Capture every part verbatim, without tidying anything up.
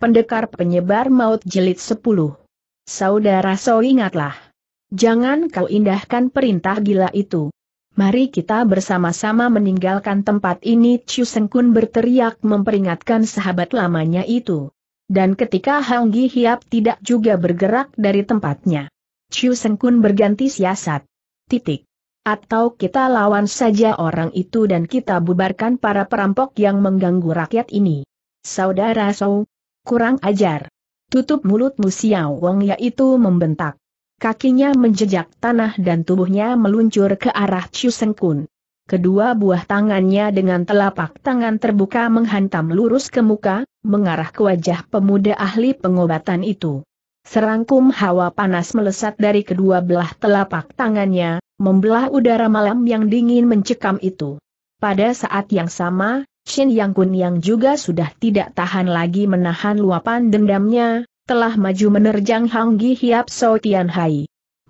Pendekar Penyebar Maut Jilid sepuluh. Saudara So, ingatlah. Jangan kau indahkan perintah gila itu. Mari kita bersama-sama meninggalkan tempat ini, Chu Sengkun berteriak memperingatkan sahabat lamanya itu. Dan ketika Hang Gi Hiap tidak juga bergerak dari tempatnya, Chu Sengkun berganti siasat. Titik. Atau kita lawan saja orang itu dan kita bubarkan para perampok yang mengganggu rakyat ini. Saudara So, kurang ajar. Tutup mulutmu, Xiao Wong, yaitu membentak. Kakinya menjejak tanah dan tubuhnya meluncur ke arah Chu Sengkun. Kedua buah tangannya dengan telapak tangan terbuka menghantam lurus ke muka, mengarah ke wajah pemuda ahli pengobatan itu. Serangkum hawa panas melesat dari kedua belah telapak tangannya, membelah udara malam yang dingin mencekam itu. Pada saat yang sama, Shin Yang Kun yang juga sudah tidak tahan lagi menahan luapan dendamnya, telah maju menerjang Hang Gi Hiap So Tian Hai.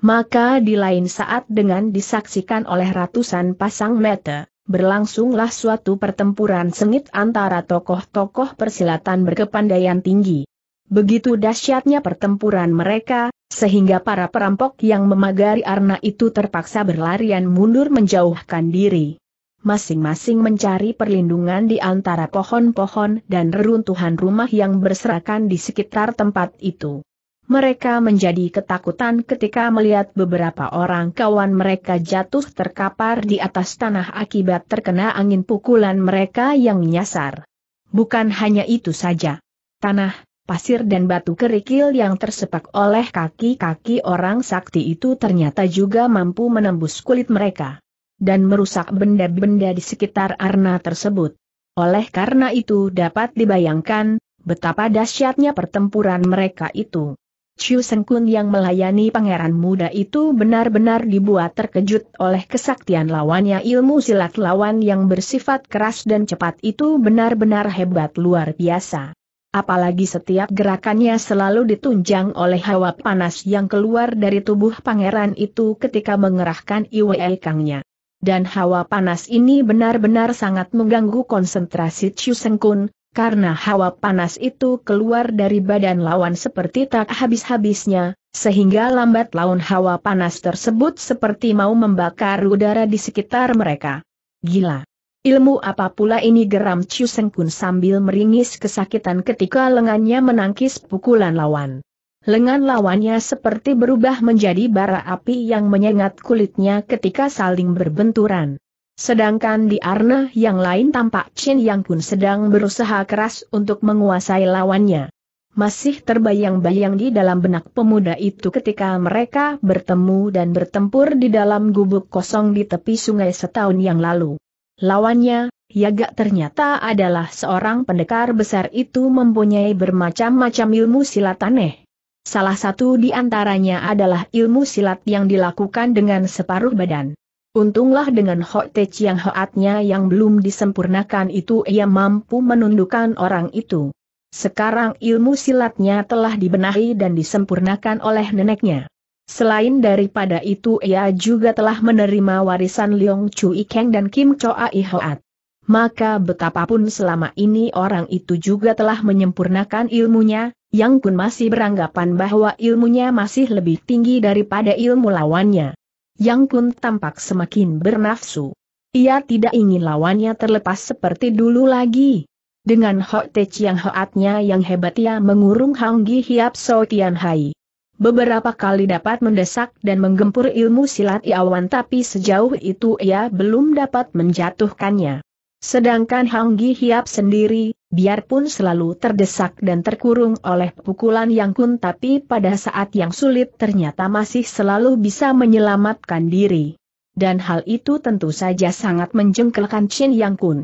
Maka di lain saat, dengan disaksikan oleh ratusan pasang mata, berlangsunglah suatu pertempuran sengit antara tokoh-tokoh persilatan berkepandaian tinggi. Begitu dahsyatnya pertempuran mereka, sehingga para perampok yang memagari arna itu terpaksa berlarian mundur menjauhkan diri. Masing-masing mencari perlindungan di antara pohon-pohon dan reruntuhan rumah yang berserakan di sekitar tempat itu. Mereka menjadi ketakutan ketika melihat beberapa orang kawan mereka jatuh terkapar di atas tanah akibat terkena angin pukulan mereka yang menyasar. Bukan hanya itu saja. Tanah, pasir dan batu kerikil yang tersepak oleh kaki-kaki orang sakti itu ternyata juga mampu menembus kulit mereka dan merusak benda-benda di sekitar arna tersebut. Oleh karena itu dapat dibayangkan betapa dahsyatnya pertempuran mereka itu. Chu Sengkun yang melayani pangeran muda itu benar-benar dibuat terkejut oleh kesaktian lawannya. Ilmu silat lawan yang bersifat keras dan cepat itu benar-benar hebat luar biasa. Apalagi setiap gerakannya selalu ditunjang oleh hawa panas yang keluar dari tubuh pangeran itu ketika mengerahkan Iwei Kangnya. Dan hawa panas ini benar-benar sangat mengganggu konsentrasi Chu Sengkun, karena hawa panas itu keluar dari badan lawan seperti tak habis-habisnya, sehingga lambat laun hawa panas tersebut seperti mau membakar udara di sekitar mereka. Gila. Ilmu apa pula ini, geram Chu Sengkun sambil meringis kesakitan ketika lengannya menangkis pukulan lawan. Lengan lawannya seperti berubah menjadi bara api yang menyengat kulitnya ketika saling berbenturan. Sedangkan di arna yang lain tampak Shin Yang Kun sedang berusaha keras untuk menguasai lawannya. Masih terbayang-bayang di dalam benak pemuda itu ketika mereka bertemu dan bertempur di dalam gubuk kosong di tepi sungai setahun yang lalu. Lawannya, Yaga, ternyata adalah seorang pendekar besar itu mempunyai bermacam-macam ilmu silat aneh. Salah satu di antaranya adalah ilmu silat yang dilakukan dengan separuh badan. Untunglah dengan hotet yang hoatnya yang belum disempurnakan itu ia mampu menundukkan orang itu. Sekarang ilmu silatnya telah dibenahi dan disempurnakan oleh neneknya. Selain daripada itu ia juga telah menerima warisan Leong Chui Keng dan Kim Choai Hoat. Maka betapapun selama ini orang itu juga telah menyempurnakan ilmunya, Yang Kun masih beranggapan bahwa ilmunya masih lebih tinggi daripada ilmu lawannya. Yang Kun tampak semakin bernafsu. Ia tidak ingin lawannya terlepas seperti dulu lagi. Dengan hotech yang hoatnya yang hebat ia mengurung Hang Gi Hiap So Tian Hai. Beberapa kali dapat mendesak dan menggempur ilmu silat Iawan, tapi sejauh itu ia belum dapat menjatuhkannya. Sedangkan Hang Gi Hiap sendiri, biarpun selalu terdesak dan terkurung oleh pukulan Yang Kun, tapi pada saat yang sulit ternyata masih selalu bisa menyelamatkan diri. Dan hal itu tentu saja sangat menjengkelkan Shin Yang Kun.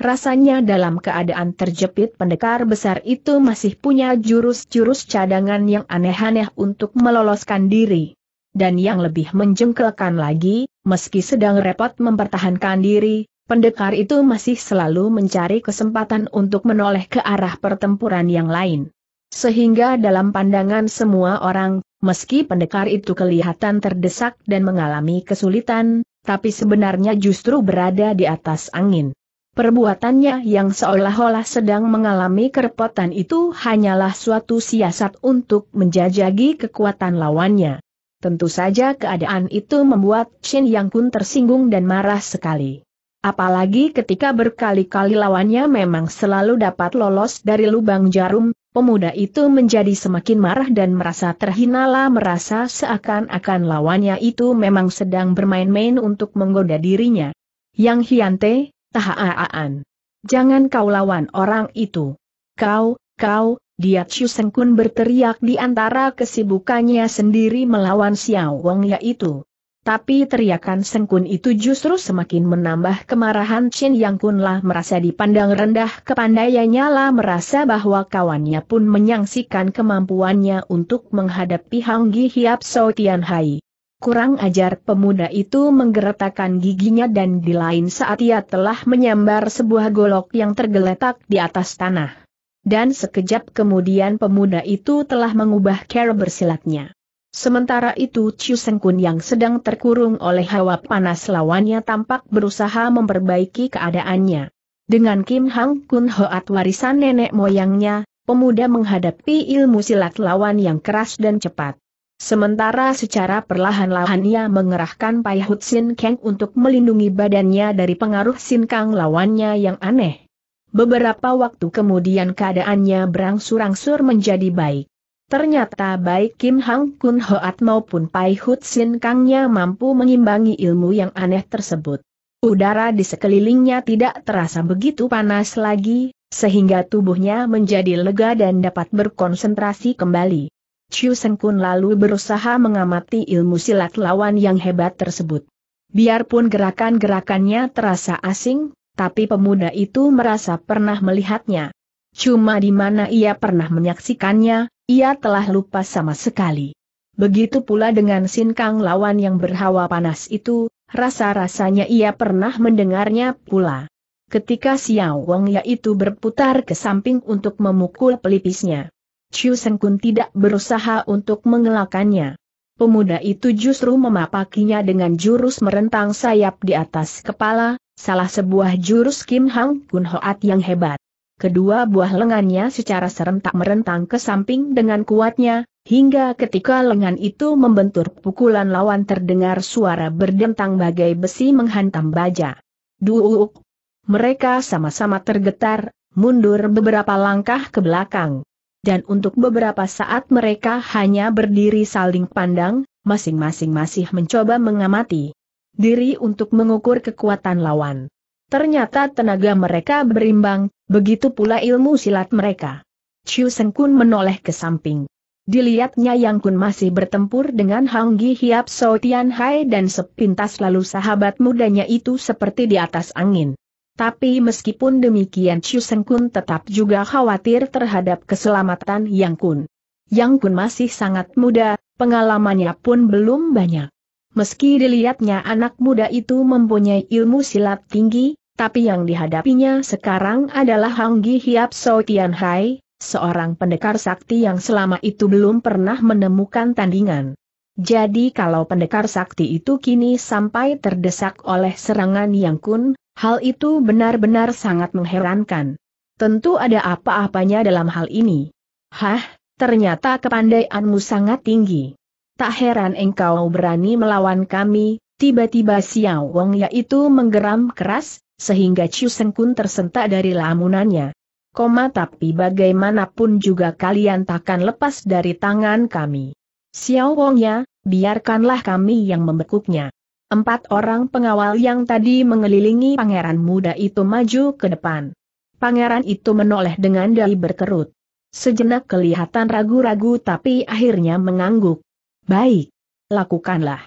Rasanya dalam keadaan terjepit pendekar besar itu masih punya jurus-jurus cadangan yang aneh-aneh untuk meloloskan diri. Dan yang lebih menjengkelkan lagi, meski sedang repot mempertahankan diri, pendekar itu masih selalu mencari kesempatan untuk menoleh ke arah pertempuran yang lain. Sehingga dalam pandangan semua orang, meski pendekar itu kelihatan terdesak dan mengalami kesulitan, tapi sebenarnya justru berada di atas angin. Perbuatannya yang seolah-olah sedang mengalami kerepotan itu hanyalah suatu siasat untuk menjajaki kekuatan lawannya. Tentu saja keadaan itu membuat Shin Yang Kun tersinggung dan marah sekali. Apalagi ketika berkali-kali lawannya memang selalu dapat lolos dari lubang jarum, pemuda itu menjadi semakin marah dan merasa terhinalah, merasa seakan-akan lawannya itu memang sedang bermain-main untuk menggoda dirinya. Yang Hyante, tahaan. Jangan kau lawan orang itu. Kau, kau, dia Chu Seng Kun berteriak di antara kesibukannya sendiri melawan Xiao Wong yaitu. Tapi teriakan Seng Kun itu justru semakin menambah kemarahan Shin Yang Kun lah, merasa dipandang rendah kepandaiannya lah, merasa bahwa kawannya pun menyangsikan kemampuannya untuk menghadapi Hang Gi Hiap So Tian Hai. Kurang ajar, pemuda itu menggeretakkan giginya dan di lain saat ia telah menyambar sebuah golok yang tergeletak di atas tanah. Dan sekejap kemudian pemuda itu telah mengubah cara bersilatnya. Sementara itu Chu Seng Kun yang sedang terkurung oleh hawa panas lawannya tampak berusaha memperbaiki keadaannya. Dengan Kim Hang Kun Hoat warisan nenek moyangnya, pemuda menghadapi ilmu silat lawan yang keras dan cepat. Sementara secara perlahan-lahan ia mengerahkan Paihut Sin Kang untuk melindungi badannya dari pengaruh Sin Kang lawannya yang aneh. Beberapa waktu kemudian keadaannya berangsur-angsur menjadi baik. Ternyata baik Kim Hang Kun Hoat maupun Paihut Sin Kangnya mampu mengimbangi ilmu yang aneh tersebut. Udara di sekelilingnya tidak terasa begitu panas lagi, sehingga tubuhnya menjadi lega dan dapat berkonsentrasi kembali. Chu Seng Kun lalu berusaha mengamati ilmu silat lawan yang hebat tersebut. Biarpun gerakan-gerakannya terasa asing, tapi pemuda itu merasa pernah melihatnya. Cuma di mana ia pernah menyaksikannya, ia telah lupa sama sekali. Begitu pula dengan Sin Kang lawan yang berhawa panas itu, rasa-rasanya ia pernah mendengarnya pula. Ketika Xiao Wong yaitu berputar ke samping untuk memukul pelipisnya, Chu Seng Kun tidak berusaha untuk mengelakkannya. Pemuda itu justru memapakinya dengan jurus merentang sayap di atas kepala, salah sebuah jurus Kim Hang Kun Hoat yang hebat. Kedua buah lengannya secara serentak merentang ke samping dengan kuatnya, hingga ketika lengan itu membentur pukulan lawan terdengar suara berdentang bagai besi menghantam baja. Duuk! Mereka sama-sama tergetar, mundur beberapa langkah ke belakang. Dan untuk beberapa saat mereka hanya berdiri saling pandang, masing-masing masih mencoba mengamati diri untuk mengukur kekuatan lawan. Ternyata tenaga mereka berimbang, begitu pula ilmu silat mereka. Chu Seng Kun menoleh ke samping. Dilihatnya Yang Kun masih bertempur dengan Hang Gi Hiap So Tian Hai dan sepintas lalu sahabat mudanya itu seperti di atas angin. Tapi meskipun demikian Chu Seng Kun tetap juga khawatir terhadap keselamatan Yang Kun. Yang Kun masih sangat muda, pengalamannya pun belum banyak. Meski dilihatnya anak muda itu mempunyai ilmu silat tinggi, tapi yang dihadapinya sekarang adalah Hang Gi Hiap So Tian Hai, seorang pendekar sakti yang selama itu belum pernah menemukan tandingan. Jadi kalau pendekar sakti itu kini sampai terdesak oleh serangan Yang Kun, hal itu benar-benar sangat mengherankan. Tentu ada apa-apanya dalam hal ini. Hah, ternyata kepandaianmu sangat tinggi. Tak heran engkau berani melawan kami. Tiba-tiba Xiao Wong yaitu menggeram keras, sehingga Chu Seng Kun tersentak dari lamunannya. Koma tapi bagaimanapun juga kalian takkan lepas dari tangan kami. Xiao Wong ya, biarkanlah kami yang membekuknya. Empat orang pengawal yang tadi mengelilingi pangeran muda itu maju ke depan. Pangeran itu menoleh dengan dahi berkerut. Sejenak kelihatan ragu-ragu tapi akhirnya mengangguk. Baik, lakukanlah.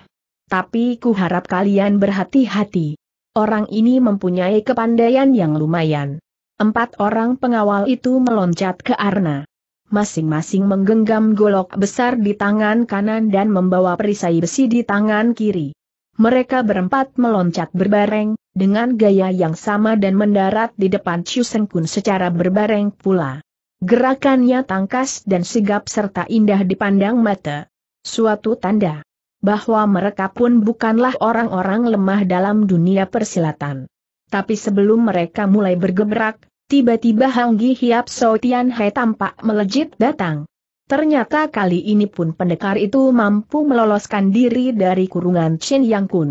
Tapi kuharap kalian berhati-hati. Orang ini mempunyai kepandaian yang lumayan. Empat orang pengawal itu meloncat ke arena. Masing-masing menggenggam golok besar di tangan kanan dan membawa perisai besi di tangan kiri. Mereka berempat meloncat berbareng, dengan gaya yang sama dan mendarat di depan Chu Seng Kun secara berbareng pula. Gerakannya tangkas dan sigap serta indah dipandang mata. Suatu tanda bahwa mereka pun bukanlah orang-orang lemah dalam dunia persilatan. Tapi sebelum mereka mulai bergerak, tiba-tiba Hanggi Hiap So Tianhe tampak melejit datang. Ternyata kali ini pun pendekar itu mampu meloloskan diri dari kurungan Chin Yang Kun.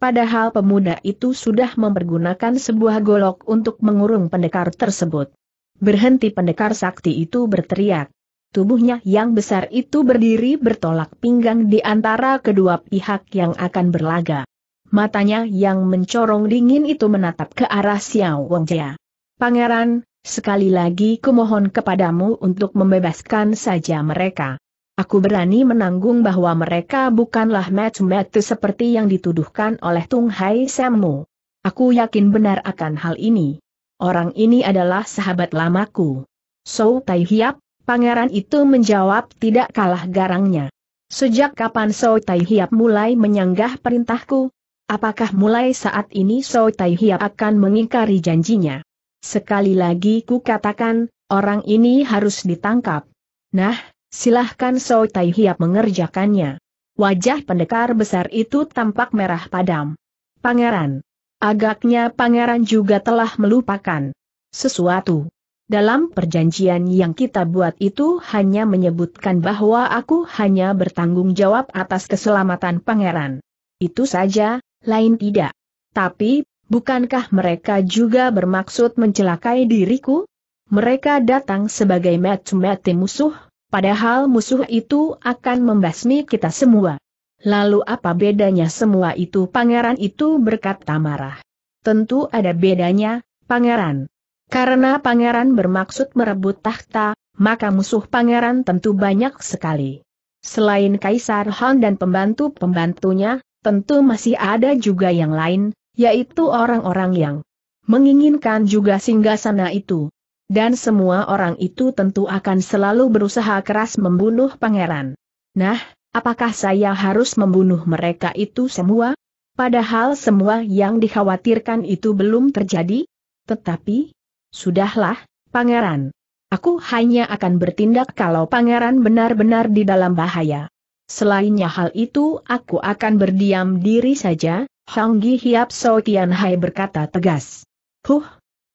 Padahal pemuda itu sudah mempergunakan sebuah golok untuk mengurung pendekar tersebut. Berhenti, pendekar sakti itu berteriak. Tubuhnya yang besar itu berdiri bertolak pinggang di antara kedua pihak yang akan berlaga. Matanya yang mencorong dingin itu menatap ke arah Xiao Wengjia. Pangeran, sekali lagi kumohon kepadamu untuk membebaskan saja mereka. Aku berani menanggung bahwa mereka bukanlah matu-matu seperti yang dituduhkan oleh Tung Hai Samu. Aku yakin benar akan hal ini. Orang ini adalah sahabat lamaku. So Tai Hiap, pangeran itu menjawab tidak kalah garangnya. Sejak kapan So Tai Hiap mulai menyanggah perintahku? Apakah mulai saat ini So Tai Hiap akan mengingkari janjinya? Sekali lagi ku katakan, orang ini harus ditangkap. Nah, silahkan So Tai Hiap mengerjakannya. Wajah pendekar besar itu tampak merah padam. Pangeran. Agaknya pangeran juga telah melupakan sesuatu. Dalam perjanjian yang kita buat itu hanya menyebutkan bahwa aku hanya bertanggung jawab atas keselamatan pangeran. Itu saja. Lain tidak. Tapi, bukankah mereka juga bermaksud mencelakai diriku? Mereka datang sebagai mati-mati musuh, padahal musuh itu akan membasmi kita semua. Lalu apa bedanya semua itu? Pangeran itu berkata marah. Tentu ada bedanya, pangeran. Karena pangeran bermaksud merebut tahta, maka musuh pangeran tentu banyak sekali. Selain Kaisar Han dan pembantu-pembantunya, tentu masih ada juga yang lain, yaitu orang-orang yang menginginkan juga singgasana itu. Dan semua orang itu tentu akan selalu berusaha keras membunuh pangeran. Nah, apakah saya harus membunuh mereka itu semua? Padahal semua yang dikhawatirkan itu belum terjadi. Tetapi, sudahlah, pangeran. Aku hanya akan bertindak kalau pangeran benar-benar di dalam bahaya. Selainnya hal itu aku akan berdiam diri saja, Hanggi Hiap So Tianhe berkata tegas. Huh,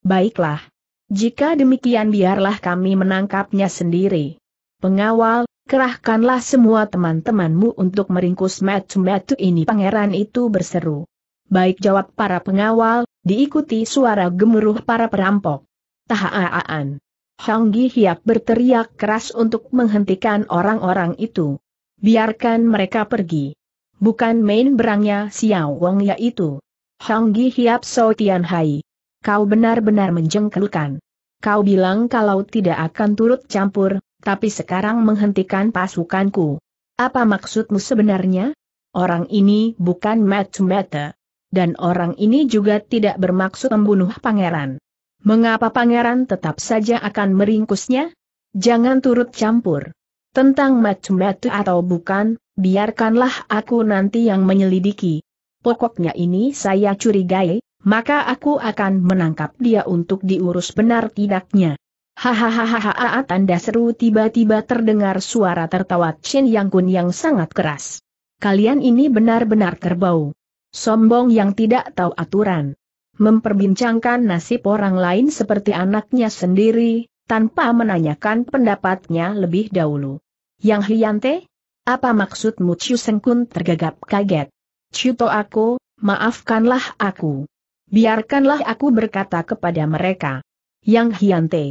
baiklah. Jika demikian biarlah kami menangkapnya sendiri. Pengawal, kerahkanlah semua teman-temanmu untuk meringkus matu-matu ini, pangeran itu berseru. Baik, jawab para pengawal, diikuti suara gemuruh para perampok. Tahaan. Hanggi Hiap berteriak keras untuk menghentikan orang-orang itu. Biarkan mereka pergi. Bukan main berangnya Xiao Wengjia itu. Hanggi Hiap So Tianhe, kau benar-benar menjengkelkan. Kau bilang kalau tidak akan turut campur, tapi sekarang menghentikan pasukanku. Apa maksudmu sebenarnya? Orang ini bukan mata-mata. Dan orang ini juga tidak bermaksud membunuh pangeran. Mengapa pangeran tetap saja akan meringkusnya? Jangan turut campur. Tentang matu-matu atau bukan, biarkanlah aku nanti yang menyelidiki. Pokoknya ini saya curigai, maka aku akan menangkap dia untuk diurus benar tidaknya. Hahaha, tanda seru tiba-tiba terdengar suara tertawa Chin Yang Kun yang sangat keras. Kalian ini benar-benar kerbau. Sombong yang tidak tahu aturan. Memperbincangkan nasib orang lain seperti anaknya sendiri, tanpa menanyakan pendapatnya lebih dahulu. Yang Hyante? Apa maksudmu? Chiu Seng Kun tergagap kaget. Chiu To aku, maafkanlah aku. Biarkanlah aku berkata kepada mereka. Yang Hyante.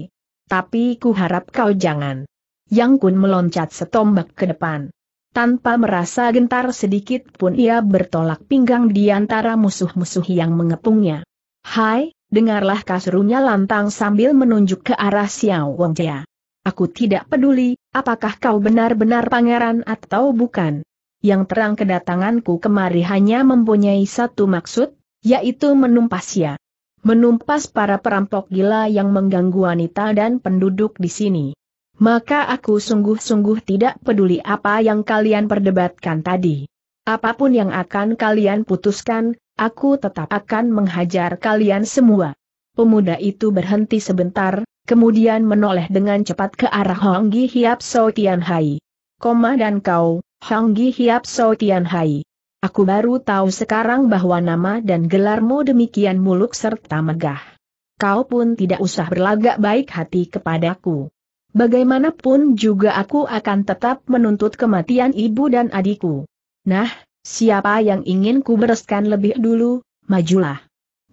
Tapi ku harap kau jangan. Yang Kun meloncat setombak ke depan. Tanpa merasa gentar sedikit pun ia bertolak pinggang di antara musuh-musuh yang mengepungnya. Hai, dengarlah, kasurnya lantang sambil menunjuk ke arah Xiao Wengjia. Aku tidak peduli, apakah kau benar-benar pangeran atau bukan. Yang terang kedatanganku kemari hanya mempunyai satu maksud, yaitu menumpas ya. Menumpas para perampok gila yang mengganggu wanita dan penduduk di sini. Maka aku sungguh-sungguh tidak peduli apa yang kalian perdebatkan tadi. Apapun yang akan kalian putuskan, aku tetap akan menghajar kalian semua. Pemuda itu berhenti sebentar, kemudian menoleh dengan cepat ke arah Hanggi Hiap So Tianhe. Komandan kau, Hanggi Hiap So Tianhe. Aku baru tahu sekarang bahwa nama dan gelarmu demikian muluk serta megah. Kau pun tidak usah berlagak baik hati kepadaku. Bagaimanapun juga aku akan tetap menuntut kematian ibu dan adikku. Nah, siapa yang ingin ku bereskan lebih dulu, majulah.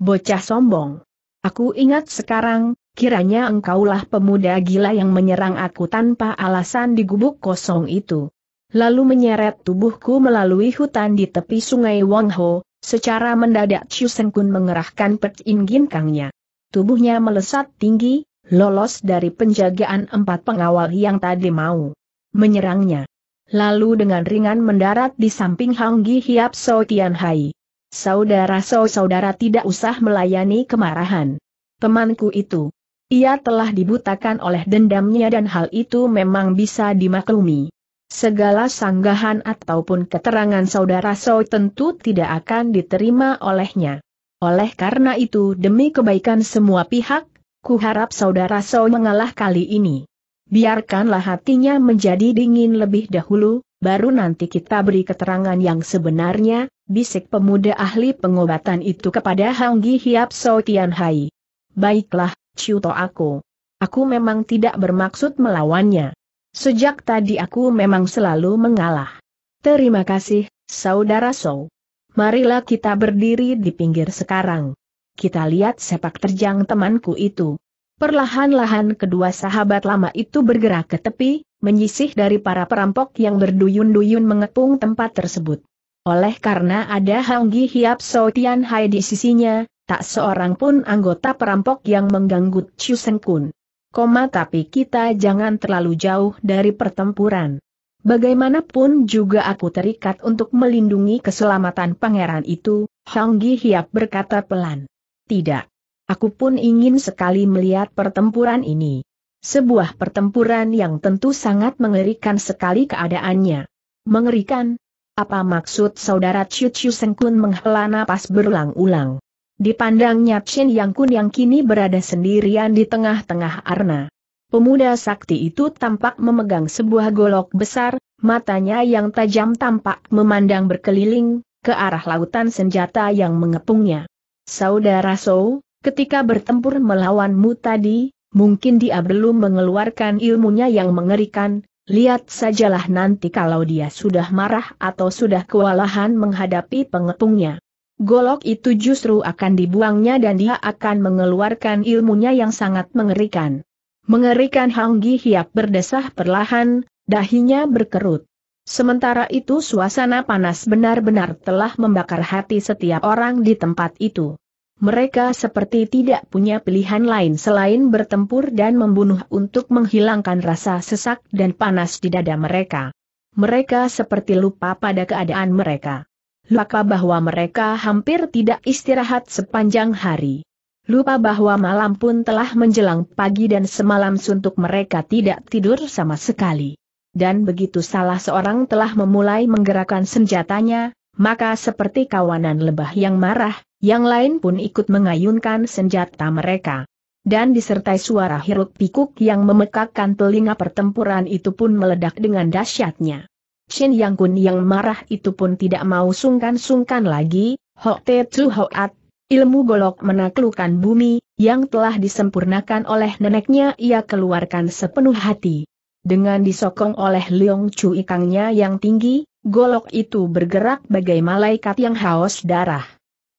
Bocah sombong. Aku ingat sekarang, kiranya engkaulah pemuda gila yang menyerang aku tanpa alasan di gubuk kosong itu. Lalu menyeret tubuhku melalui hutan di tepi sungai Wangho, secara mendadak Chu Seng Kun mengerahkan Pek In Gin Kangnya. Tubuhnya melesat tinggi, lolos dari penjagaan empat pengawal yang tadi mau menyerangnya. Lalu dengan ringan mendarat di samping Hang Gi Hiap So Tian Hai. Saudara-saudara tidak usah melayani kemarahan temanku itu. Ia telah dibutakan oleh dendamnya dan hal itu memang bisa dimaklumi. Segala sanggahan ataupun keterangan saudara So tentu tidak akan diterima olehnya. Oleh karena itu demi kebaikan semua pihak, ku harap saudara So mengalah kali ini. Biarkanlah hatinya menjadi dingin lebih dahulu, baru nanti kita beri keterangan yang sebenarnya, bisik pemuda ahli pengobatan itu kepada Hang Gi Hiap So Tian Hai. Baiklah, Ciuto aku. Aku memang tidak bermaksud melawannya. Sejak tadi aku memang selalu mengalah. Terima kasih, saudara So. Marilah kita berdiri di pinggir sekarang. Kita lihat sepak terjang temanku itu. Perlahan-lahan kedua sahabat lama itu bergerak ke tepi, menyisih dari para perampok yang berduyun-duyun mengepung tempat tersebut. Oleh karena ada Hang Gi Hiap So Tian Hai di sisinya, tak seorang pun anggota perampok yang mengganggu Chu Seng Kun. Koma tapi kita jangan terlalu jauh dari pertempuran. Bagaimanapun juga aku terikat untuk melindungi keselamatan pangeran itu, Hang Gi Hiap berkata pelan. Tidak. Aku pun ingin sekali melihat pertempuran ini. Sebuah pertempuran yang tentu sangat mengerikan sekali keadaannya. Mengerikan? Apa maksud saudara Chu Chu Seng Kun menghela napas berulang-ulang? Dipandangnya Chin Yang Kun yang kini berada sendirian di tengah-tengah arna. Pemuda sakti itu tampak memegang sebuah golok besar, matanya yang tajam tampak memandang berkeliling, ke arah lautan senjata yang mengepungnya. Saudara So, ketika bertempur melawanmu tadi, mungkin dia belum mengeluarkan ilmunya yang mengerikan, lihat sajalah nanti kalau dia sudah marah atau sudah kewalahan menghadapi pengepungnya. Golok itu justru akan dibuangnya dan dia akan mengeluarkan ilmunya yang sangat mengerikan. Mengerikan. Hang Gi Hiap berdesah perlahan, dahinya berkerut. Sementara itu suasana panas benar-benar telah membakar hati setiap orang di tempat itu. Mereka seperti tidak punya pilihan lain selain bertempur dan membunuh untuk menghilangkan rasa sesak dan panas di dada mereka. Mereka seperti lupa pada keadaan mereka. Lupa bahwa mereka hampir tidak istirahat sepanjang hari. Lupa bahwa malam pun telah menjelang pagi dan semalam suntuk mereka tidak tidur sama sekali. Dan begitu salah seorang telah memulai menggerakkan senjatanya, maka seperti kawanan lebah yang marah, yang lain pun ikut mengayunkan senjata mereka. Dan disertai suara hiruk-pikuk yang memekakkan telinga, pertempuran itu pun meledak dengan dahsyatnya. Chin Yang Kun yang marah itu pun tidak mau sungkan-sungkan lagi, Hok Te Tsu Hoat, ilmu golok menaklukkan bumi, yang telah disempurnakan oleh neneknya ia keluarkan sepenuh hati. Dengan disokong oleh Leong Chu Ikangnya yang tinggi, golok itu bergerak bagai malaikat yang haus darah.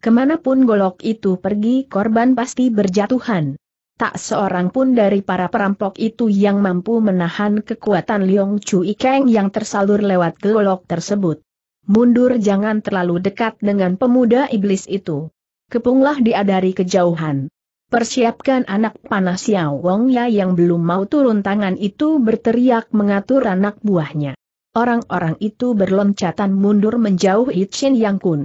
Kemanapun golok itu pergi, korban pasti berjatuhan. Tak seorang pun dari para perampok itu yang mampu menahan kekuatan Leong Chu Ikang yang tersalur lewat golok tersebut. Mundur, jangan terlalu dekat dengan pemuda iblis itu. Kepunglah dia dari kejauhan. Persiapkan anak panas. Xiao Wong Ya yang belum mau turun tangan itu berteriak mengatur anak buahnya. Orang-orang itu berloncatan mundur menjauhi Chin Yang Kun.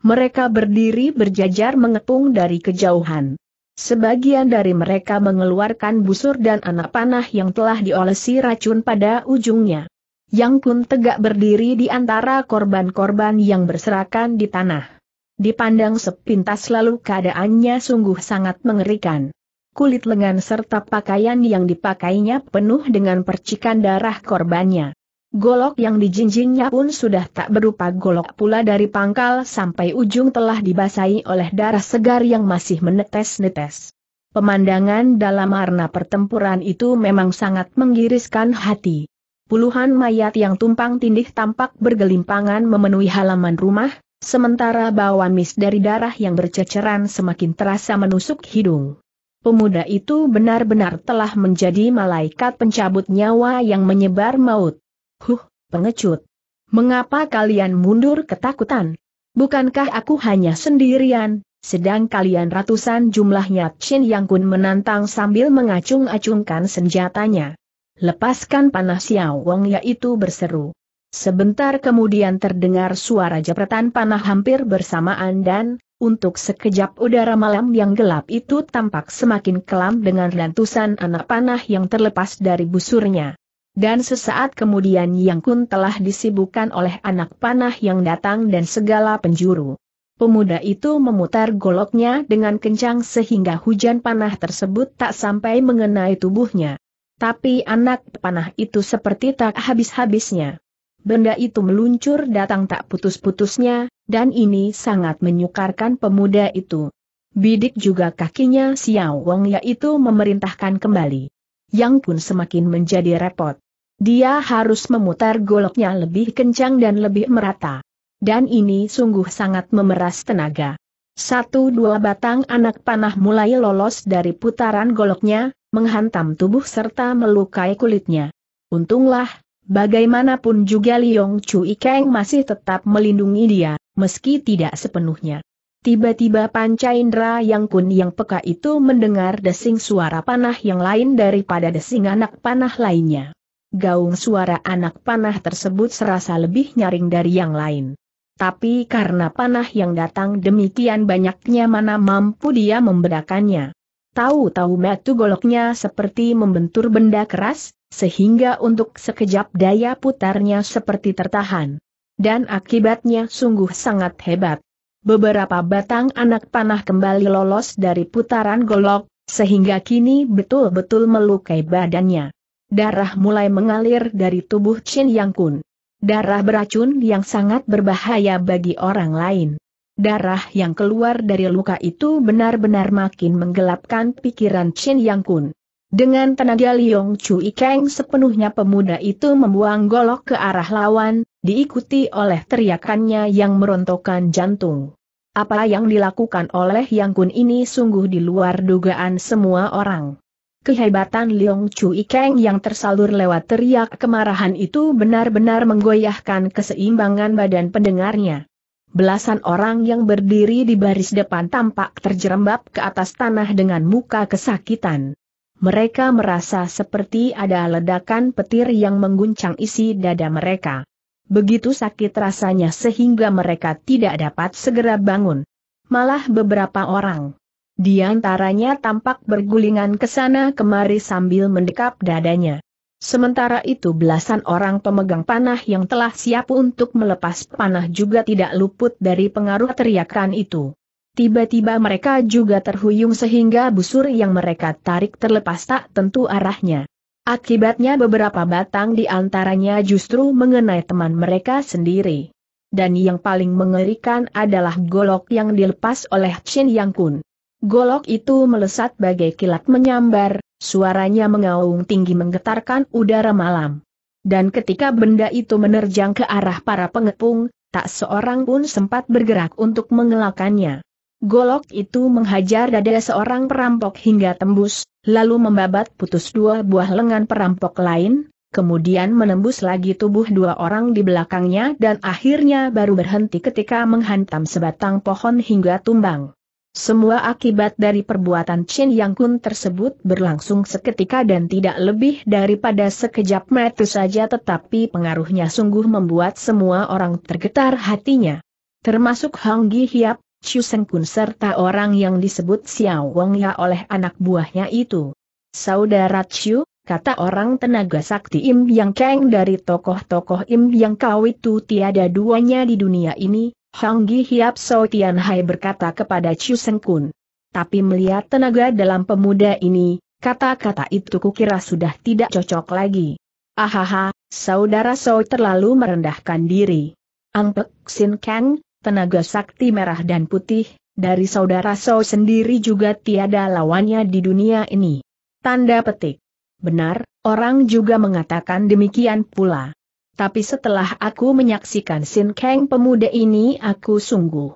Mereka berdiri berjajar mengepung dari kejauhan. Sebagian dari mereka mengeluarkan busur dan anak panah yang telah diolesi racun pada ujungnya. Yang Kun tegak berdiri di antara korban-korban yang berserakan di tanah. Dipandang sepintas lalu keadaannya sungguh sangat mengerikan. Kulit lengan serta pakaian yang dipakainya penuh dengan percikan darah korbannya. Golok yang dijinjingnya pun sudah tak berupa golok pula, dari pangkal sampai ujung telah dibasahi oleh darah segar yang masih menetes-netes. Pemandangan dalam arena pertempuran itu memang sangat menggiriskan hati. Puluhan mayat yang tumpang tindih tampak bergelimpangan memenuhi halaman rumah, sementara bau amis dari darah yang berceceran semakin terasa menusuk hidung. Pemuda itu benar-benar telah menjadi malaikat pencabut nyawa yang menyebar maut. Huh, pengecut. Mengapa kalian mundur ketakutan? Bukankah aku hanya sendirian, sedang kalian ratusan jumlahnya? Chin Yang Kun menantang sambil mengacung-acungkan senjatanya. Lepaskan panah Xiao Wong, yaitu berseru. Sebentar kemudian terdengar suara jepretan panah hampir bersamaan dan, untuk sekejap udara malam yang gelap itu tampak semakin kelam dengan lantusan anak panah yang terlepas dari busurnya. Dan sesaat kemudian Yang Kun telah disibukkan oleh anak panah yang datang dan segala penjuru. Pemuda itu memutar goloknya dengan kencang sehingga hujan panah tersebut tak sampai mengenai tubuhnya. Tapi anak panah itu seperti tak habis-habisnya. Benda itu meluncur datang tak putus-putusnya, dan ini sangat menyukarkan pemuda itu. Bidik juga kakinya Xiao Wong, yaitu memerintahkan kembali. Yang Kun semakin menjadi repot. Dia harus memutar goloknya lebih kencang dan lebih merata. Dan ini sungguh sangat memeras tenaga. Satu dua batang anak panah mulai lolos dari putaran goloknya, menghantam tubuh serta melukai kulitnya. Untunglah, bagaimanapun juga Liong Cui Keng masih tetap melindungi dia, meski tidak sepenuhnya. Tiba-tiba panca indera Yang Kun yang peka itu mendengar desing suara panah yang lain daripada desing anak panah lainnya. Gaung suara anak panah tersebut serasa lebih nyaring dari yang lain. Tapi karena panah yang datang demikian banyaknya, mana mampu dia membedakannya. Tahu-tahu metu goloknya seperti membentur benda keras, sehingga untuk sekejap daya putarnya seperti tertahan. Dan akibatnya sungguh sangat hebat. Beberapa batang anak panah kembali lolos dari putaran golok, sehingga kini betul-betul melukai badannya. Darah mulai mengalir dari tubuh Chin Yang Kun. Darah beracun yang sangat berbahaya bagi orang lain. Darah yang keluar dari luka itu benar-benar makin menggelapkan pikiran Chin Yang Kun. Dengan tenaga Liong Cui Keng sepenuhnya, pemuda itu membuang golok ke arah lawan, diikuti oleh teriakannya yang merontokkan jantung. Apa yang dilakukan oleh Yang Kun ini sungguh di luar dugaan semua orang. Kehebatan Liong Cui Keng yang tersalur lewat teriak kemarahan itu benar-benar menggoyahkan keseimbangan badan pendengarnya. Belasan orang yang berdiri di baris depan tampak terjerembab ke atas tanah dengan muka kesakitan. Mereka merasa seperti ada ledakan petir yang mengguncang isi dada mereka. Begitu sakit rasanya sehingga mereka tidak dapat segera bangun. Malah beberapa orang di antaranya tampak bergulingan ke sana kemari sambil mendekap dadanya. Sementara itu belasan orang pemegang panah yang telah siap untuk melepas panah juga tidak luput dari pengaruh teriakan itu. Tiba-tiba mereka juga terhuyung sehingga busur yang mereka tarik terlepas tak tentu arahnya. Akibatnya beberapa batang di antaranya justru mengenai teman mereka sendiri. Dan yang paling mengerikan adalah golok yang dilepas oleh Chin Yang Kun. Golok itu melesat bagai kilat menyambar, suaranya mengaung tinggi menggetarkan udara malam. Dan ketika benda itu menerjang ke arah para pengepung, tak seorang pun sempat bergerak untuk mengelakkannya. Golok itu menghajar dada seorang perampok hingga tembus, lalu membabat putus dua buah lengan perampok lain, kemudian menembus lagi tubuh dua orang di belakangnya dan akhirnya baru berhenti ketika menghantam sebatang pohon hingga tumbang. Semua akibat dari perbuatan Chin Yang Kun tersebut berlangsung seketika dan tidak lebih daripada sekejap mata saja, tetapi pengaruhnya sungguh membuat semua orang tergetar hatinya. Termasuk Hang Gi Hiap, Chu Seng Kun serta orang yang disebut Xiao Wong Ya oleh anak buahnya itu. Saudara Chu, kata orang tenaga sakti Im Yang Kang, dari tokoh-tokoh Im Yang Kau itu tiada duanya di dunia ini, Hang Gi Hiap So Tian Hai berkata kepada Chu Seng Kun. Tapi melihat tenaga dalam pemuda ini, kata-kata itu kukira sudah tidak cocok lagi. Ahaha, Saudara Sao terlalu merendahkan diri. Ang Pek Sin Kang, tenaga sakti merah dan putih, dari saudara Sao sendiri juga tiada lawannya di dunia ini. Tanda petik. Benar, orang juga mengatakan demikian pula. Tapi setelah aku menyaksikan Sin Kang pemuda ini, aku sungguh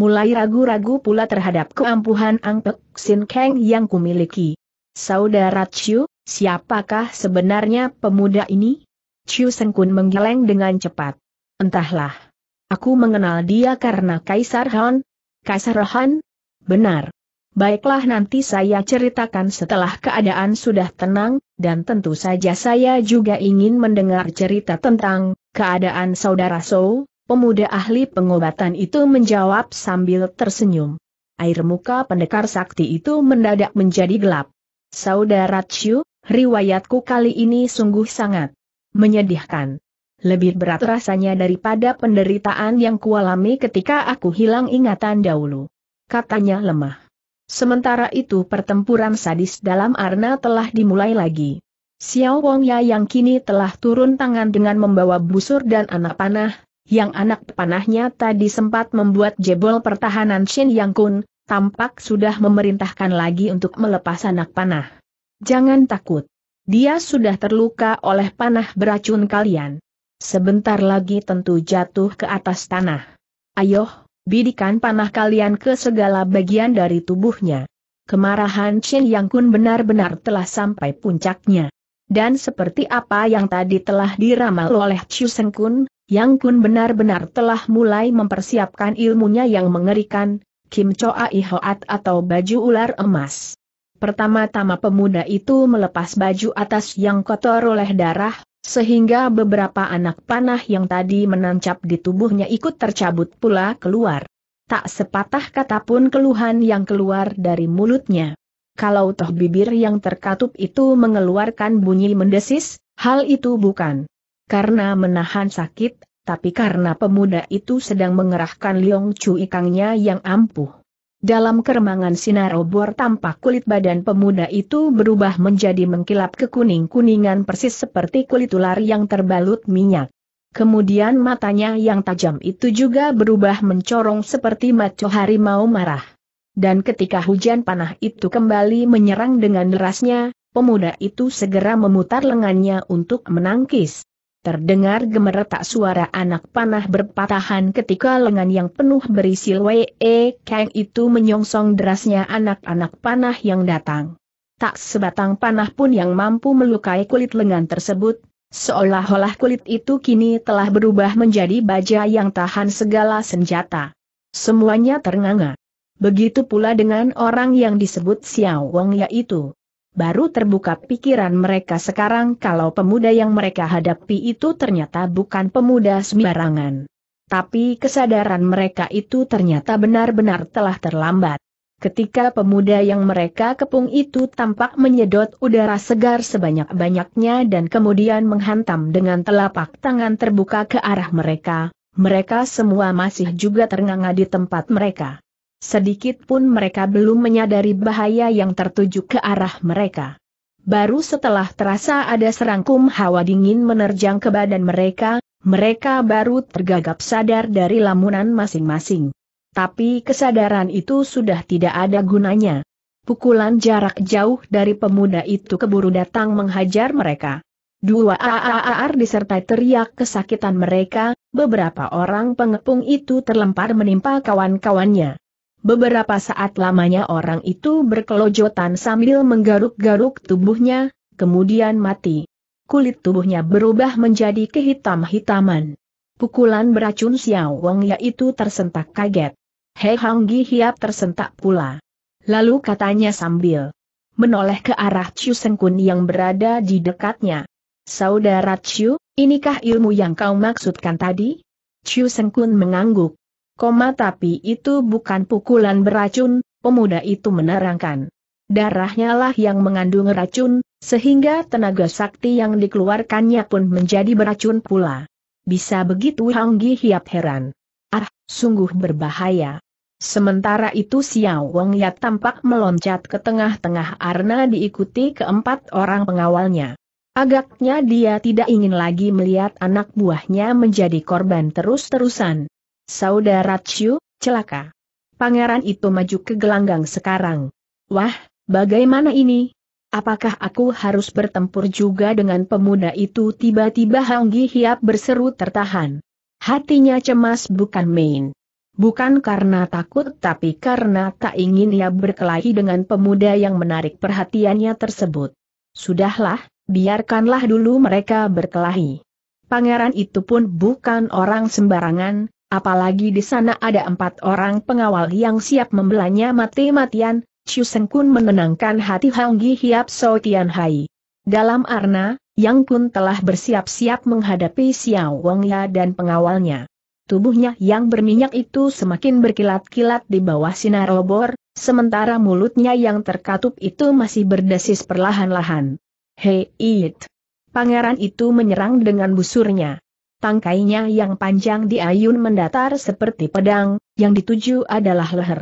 mulai ragu-ragu pula terhadap keampuhan Ang Pek Sin Kang yang kumiliki. Saudara Chiu, siapakah sebenarnya pemuda ini? Chiu Seng Kun menggeleng dengan cepat. Entahlah. Aku mengenal dia karena Kaisar Han. Kaisar Han? Benar. Baiklah, nanti saya ceritakan setelah keadaan sudah tenang, dan tentu saja saya juga ingin mendengar cerita tentang keadaan saudara Sow, pemuda ahli pengobatan itu menjawab sambil tersenyum. Air muka pendekar sakti itu mendadak menjadi gelap. Saudara Chiu, riwayatku kali ini sungguh sangat menyedihkan. Lebih berat rasanya daripada penderitaan yang kualami ketika aku hilang ingatan dahulu, katanya lemah. Sementara itu pertempuran sadis dalam arena telah dimulai lagi. Xiao Wongya yang kini telah turun tangan dengan membawa busur dan anak panah, yang anak panahnya tadi sempat membuat jebol pertahanan Shin Yang Kun, tampak sudah memerintahkan lagi untuk melepas anak panah. Jangan takut. Dia sudah terluka oleh panah beracun kalian. Sebentar lagi tentu jatuh ke atas tanah. Ayo, bidikan panah kalian ke segala bagian dari tubuhnya. Kemarahan Shin Yang Kun benar-benar telah sampai puncaknya. Dan seperti apa yang tadi telah diramal oleh Chiu Seng Kun, Yang Kun benar-benar telah mulai mempersiapkan ilmunya yang mengerikan, Kim Choa Ihoat atau baju ular emas. Pertama-tama pemuda itu melepas baju atas yang kotor oleh darah, sehingga beberapa anak panah yang tadi menancap di tubuhnya ikut tercabut pula keluar. Tak sepatah kata pun keluhan yang keluar dari mulutnya. Kalau toh bibir yang terkatup itu mengeluarkan bunyi mendesis, hal itu bukan karena menahan sakit, tapi karena pemuda itu sedang mengerahkan Liong Chu Ikangnya yang ampuh. Dalam keremangan sinar obor tampak kulit badan pemuda itu berubah menjadi mengkilap kekuning-kuningan persis seperti kulit ular yang terbalut minyak. Kemudian matanya yang tajam itu juga berubah mencorong seperti mata harimau marah. Dan ketika hujan panah itu kembali menyerang dengan derasnya, pemuda itu segera memutar lengannya untuk menangkis. Terdengar gemeretak suara anak panah berpatahan ketika lengan yang penuh berisi Wei Kang itu menyongsong derasnya anak-anak panah yang datang. Tak sebatang panah pun yang mampu melukai kulit lengan tersebut, seolah-olah kulit itu kini telah berubah menjadi baja yang tahan segala senjata. Semuanya ternganga. Begitu pula dengan orang yang disebut Xiao Wong yaitu. Baru terbuka pikiran mereka sekarang kalau pemuda yang mereka hadapi itu ternyata bukan pemuda sembarangan. Tapi kesadaran mereka itu ternyata benar-benar telah terlambat. Ketika pemuda yang mereka kepung itu tampak menyedot udara segar sebanyak-banyaknya dan kemudian menghantam dengan telapak tangan terbuka ke arah mereka, mereka semua masih juga ternganga di tempat mereka. Sedikit pun mereka belum menyadari bahaya yang tertuju ke arah mereka. Baru setelah terasa ada serangkum hawa dingin menerjang ke badan mereka, mereka baru tergagap sadar dari lamunan masing-masing. Tapi kesadaran itu sudah tidak ada gunanya. Pukulan jarak jauh dari pemuda itu keburu datang menghajar mereka. Dua aar disertai teriak kesakitan mereka, beberapa orang pengepung itu terlempar menimpa kawan-kawannya. Beberapa saat lamanya orang itu berkelojotan sambil menggaruk-garuk tubuhnya, kemudian mati. Kulit tubuhnya berubah menjadi kehitam-hitaman. Pukulan beracun Xiao Wong yaitu tersentak kaget. He Hanggi Hiap tersentak pula. Lalu katanya sambil menoleh ke arah Chiu Seng Kun yang berada di dekatnya. Saudara Chiu, inikah ilmu yang kau maksudkan tadi? Chiu Seng Kun mengangguk. Koma tapi itu bukan pukulan beracun, pemuda itu menerangkan. Darahnya lah yang mengandung racun, sehingga tenaga sakti yang dikeluarkannya pun menjadi beracun pula. Bisa begitu? Hanggi Hiap heran. Ah, sungguh berbahaya. Sementara itu Xiao Wongya tampak meloncat ke tengah-tengah arena diikuti keempat orang pengawalnya. Agaknya dia tidak ingin lagi melihat anak buahnya menjadi korban terus-terusan. Saudara Ciu, celaka. Pangeran itu maju ke gelanggang sekarang. Wah, bagaimana ini? Apakah aku harus bertempur juga dengan pemuda itu? Tiba-tiba Hanggi Hiap berseru tertahan. Hatinya cemas bukan main. Bukan karena takut tapi karena tak ingin ia berkelahi dengan pemuda yang menarik perhatiannya tersebut. Sudahlah, biarkanlah dulu mereka berkelahi. Pangeran itu pun bukan orang sembarangan, apalagi di sana ada empat orang pengawal yang siap membelanya mati-matian. Chu Seng Kun menenangkan hati Hanggi Hiap So Tian Hai. Dalam arna, Yang Kun telah bersiap-siap menghadapi Xiao Wang Ya dan pengawalnya. Tubuhnya yang berminyak itu semakin berkilat-kilat di bawah sinar obor, sementara mulutnya yang terkatup itu masih berdesis perlahan-lahan. Hei it! Pangeran itu menyerang dengan busurnya. Tangkainya yang panjang diayun mendatar seperti pedang, yang dituju adalah leher.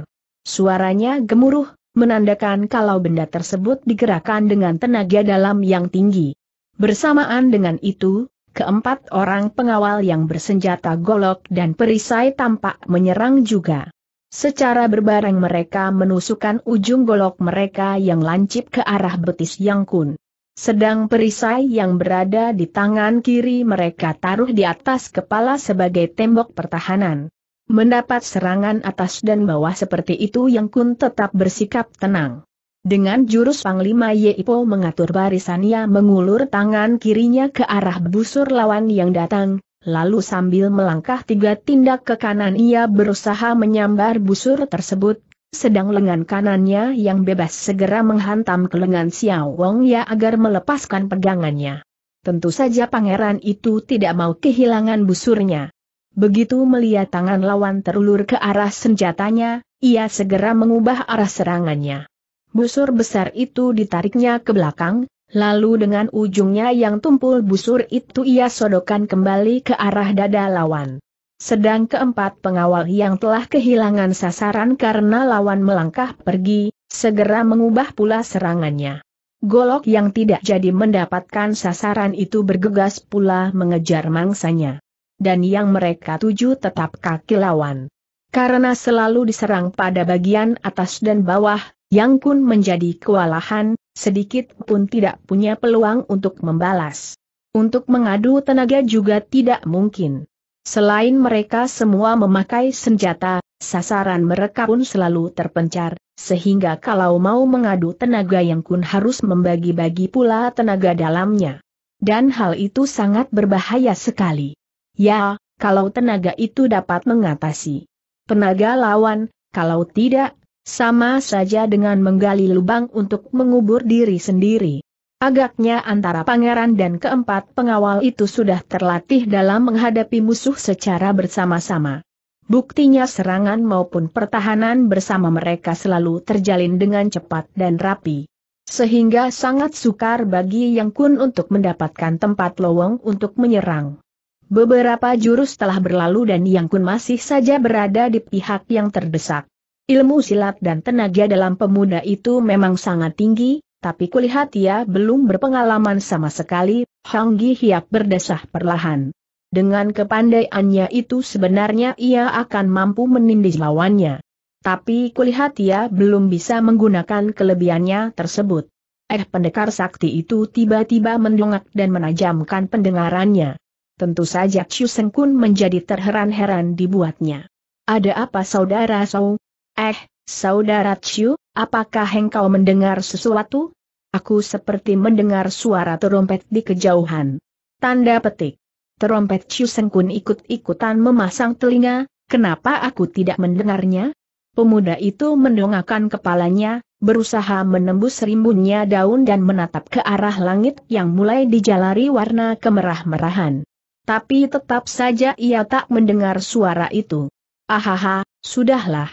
Suaranya gemuruh, menandakan kalau benda tersebut digerakkan dengan tenaga dalam yang tinggi. Bersamaan dengan itu, keempat orang pengawal yang bersenjata golok dan perisai tampak menyerang juga. Secara berbareng mereka menusukkan ujung golok mereka yang lancip ke arah betis Yang Kun. Sedang perisai yang berada di tangan kiri mereka taruh di atas kepala sebagai tembok pertahanan. Mendapat serangan atas dan bawah seperti itu Yang Kun tetap bersikap tenang. Dengan jurus Panglima Yeipo mengatur barisannya mengulur tangan kirinya ke arah busur lawan yang datang, lalu sambil melangkah tiga tindak ke kanan ia berusaha menyambar busur tersebut, sedang lengan kanannya yang bebas segera menghantam ke lengan Xiao Wang Ya agar melepaskan pegangannya. Tentu saja pangeran itu tidak mau kehilangan busurnya. Begitu melihat tangan lawan terulur ke arah senjatanya, ia segera mengubah arah serangannya. Busur besar itu ditariknya ke belakang, lalu dengan ujungnya yang tumpul busur itu ia sodokkan kembali ke arah dada lawan. Sedang keempat pengawal yang telah kehilangan sasaran karena lawan melangkah pergi, segera mengubah pula serangannya. Golok yang tidak jadi mendapatkan sasaran itu bergegas pula mengejar mangsanya. Dan yang mereka tuju tetap kaki lawan. Karena selalu diserang pada bagian atas dan bawah, Yang Kun menjadi kewalahan, sedikit pun tidak punya peluang untuk membalas. Untuk mengadu tenaga juga tidak mungkin. Selain mereka semua memakai senjata, sasaran mereka pun selalu terpencar, sehingga kalau mau mengadu tenaga Yang Kun harus membagi-bagi pula tenaga dalamnya. Dan hal itu sangat berbahaya sekali. Ya, kalau tenaga itu dapat mengatasi tenaga lawan, kalau tidak, sama saja dengan menggali lubang untuk mengubur diri sendiri. Agaknya antara pangeran dan keempat pengawal itu sudah terlatih dalam menghadapi musuh secara bersama-sama. Buktinya serangan maupun pertahanan bersama mereka selalu terjalin dengan cepat dan rapi. Sehingga sangat sukar bagi Yang Kun untuk mendapatkan tempat lowong untuk menyerang. Beberapa jurus telah berlalu dan Yang Kun masih saja berada di pihak yang terdesak. Ilmu silat dan tenaga dalam pemuda itu memang sangat tinggi, tapi kulihat ia belum berpengalaman sama sekali. Hanggi Hiap berdesah perlahan. Dengan kepandaiannya itu sebenarnya ia akan mampu menindih lawannya. Tapi kulihat ia belum bisa menggunakan kelebihannya tersebut. Eh, pendekar sakti itu tiba-tiba mendongak dan menajamkan pendengarannya. Tentu saja Chu Seng Kun menjadi terheran-heran dibuatnya. Ada apa saudara Sau? Eh, saudara Chu, apakah engkau mendengar sesuatu? Aku seperti mendengar suara terompet di kejauhan. Tanda petik. Terompet Chu Seng Kun ikut-ikutan memasang telinga, kenapa aku tidak mendengarnya? Pemuda itu mendongakkan kepalanya, berusaha menembus rimbunnya daun dan menatap ke arah langit yang mulai dijalari warna kemerah-merahan. Tapi tetap saja ia tak mendengar suara itu. Ahaha, sudahlah.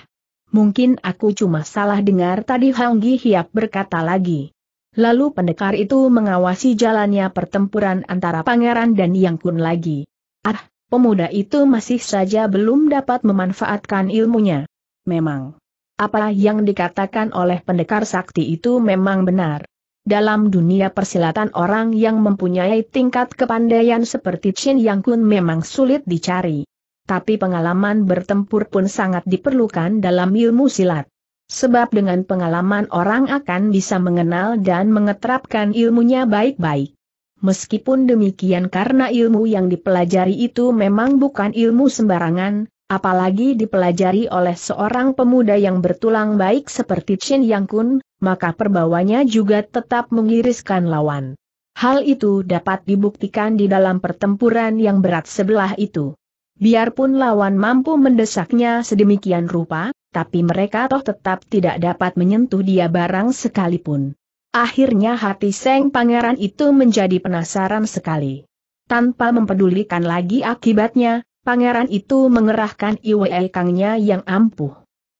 Mungkin aku cuma salah dengar tadi, Hanggi Hiap berkata lagi. Lalu pendekar itu mengawasi jalannya pertempuran antara pangeran dan Yang Kun lagi. Ah, pemuda itu masih saja belum dapat memanfaatkan ilmunya. Memang. Apa yang dikatakan oleh pendekar sakti itu memang benar. Dalam dunia persilatan, orang yang mempunyai tingkat kepandaian seperti Chin Yang Kun memang sulit dicari. Tapi pengalaman bertempur pun sangat diperlukan dalam ilmu silat. Sebab dengan pengalaman orang akan bisa mengenal dan mengeterapkan ilmunya baik-baik. Meskipun demikian, karena ilmu yang dipelajari itu memang bukan ilmu sembarangan, apalagi dipelajari oleh seorang pemuda yang bertulang baik seperti Chin Yang Kun, maka perbawanya juga tetap mengiriskan lawan. Hal itu dapat dibuktikan di dalam pertempuran yang berat sebelah itu. Biarpun lawan mampu mendesaknya sedemikian rupa, tapi mereka toh tetap tidak dapat menyentuh dia barang sekalipun. Akhirnya hati Seng Pangeran itu menjadi penasaran sekali. Tanpa mempedulikan lagi akibatnya, Pangeran itu mengerahkan iwekangnya yang ampuh.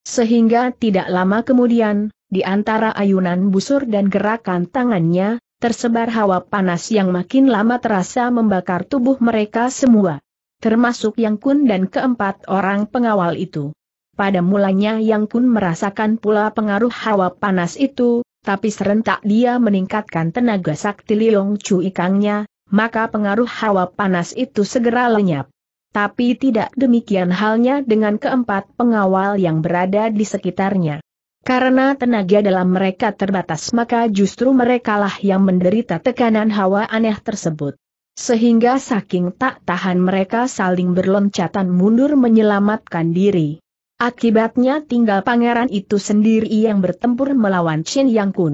Sehingga tidak lama kemudian, di antara ayunan busur dan gerakan tangannya, tersebar hawa panas yang makin lama terasa membakar tubuh mereka semua. Termasuk Yang Kun dan keempat orang pengawal itu. Pada mulanya Yang Kun merasakan pula pengaruh hawa panas itu, tapi serentak dia meningkatkan tenaga sakti Liong Cui Kangnya, maka pengaruh hawa panas itu segera lenyap. Tapi tidak demikian halnya dengan keempat pengawal yang berada di sekitarnya. Karena tenaga dalam mereka terbatas, maka justru merekalah yang menderita tekanan hawa aneh tersebut. Sehingga saking tak tahan mereka saling berloncatan mundur menyelamatkan diri. Akibatnya tinggal Pangeran itu sendiri yang bertempur melawan Chin Yang Kun.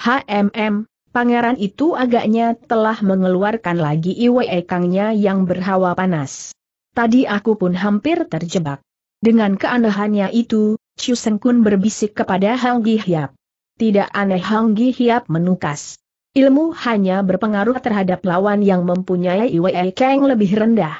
Hmm, Pangeran itu agaknya telah mengeluarkan lagi iwekangnya yang berhawa panas. Tadi aku pun hampir terjebak. Dengan keanehannya itu, Chu Seng Kun berbisik kepada Hang Gi Hiap. Tidak aneh Hang Gi Hiap menukas. Ilmu hanya berpengaruh terhadap lawan yang mempunyai iwekang lebih rendah.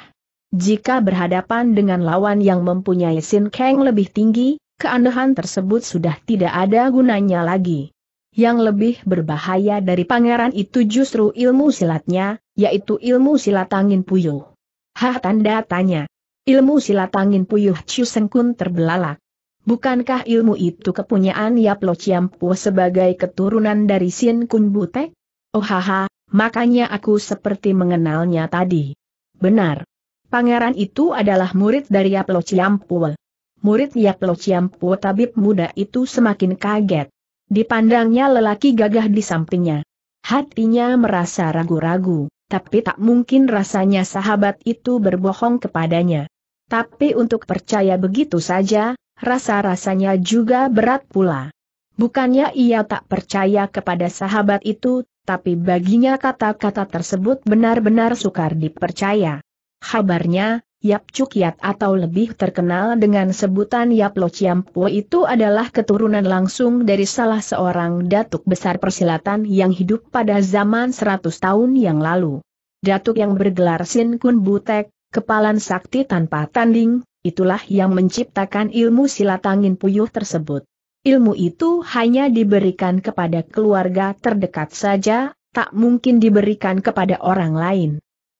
Jika berhadapan dengan lawan yang mempunyai Sin Kang lebih tinggi, keanehan tersebut sudah tidak ada gunanya lagi. Yang lebih berbahaya dari Pangeran itu justru ilmu silatnya, yaitu ilmu silat angin puyuh. Hah, tanda tanya. Ilmu silat angin puyuh? Chu Seng Kun terbelalak. Bukankah ilmu itu kepunyaan Yap Lo Chiam Po sebagai keturunan dari Sin Kun Butek? Oh haha, makanya aku seperti mengenalnya tadi. Benar. Pangeran itu adalah murid dari Yap Lo Chiam Po. Murid Yap Lo Chiam Po? Tabib muda itu semakin kaget. Dipandangnya lelaki gagah di sampingnya. Hatinya merasa ragu-ragu, tapi tak mungkin rasanya sahabat itu berbohong kepadanya. Tapi untuk percaya begitu saja, rasa-rasanya juga berat pula. Bukannya ia tak percaya kepada sahabat itu, tapi baginya kata-kata tersebut benar-benar sukar dipercaya. Kabarnya, Yap Cukiat atau lebih terkenal dengan sebutan Yap Lo Chiam Po itu adalah keturunan langsung dari salah seorang datuk besar persilatan yang hidup pada zaman seratus tahun yang lalu. Datuk yang bergelar Sin Kun Butek, kepalan sakti tanpa tanding, itulah yang menciptakan ilmu silat angin puyuh tersebut. Ilmu itu hanya diberikan kepada keluarga terdekat saja, tak mungkin diberikan kepada orang lain.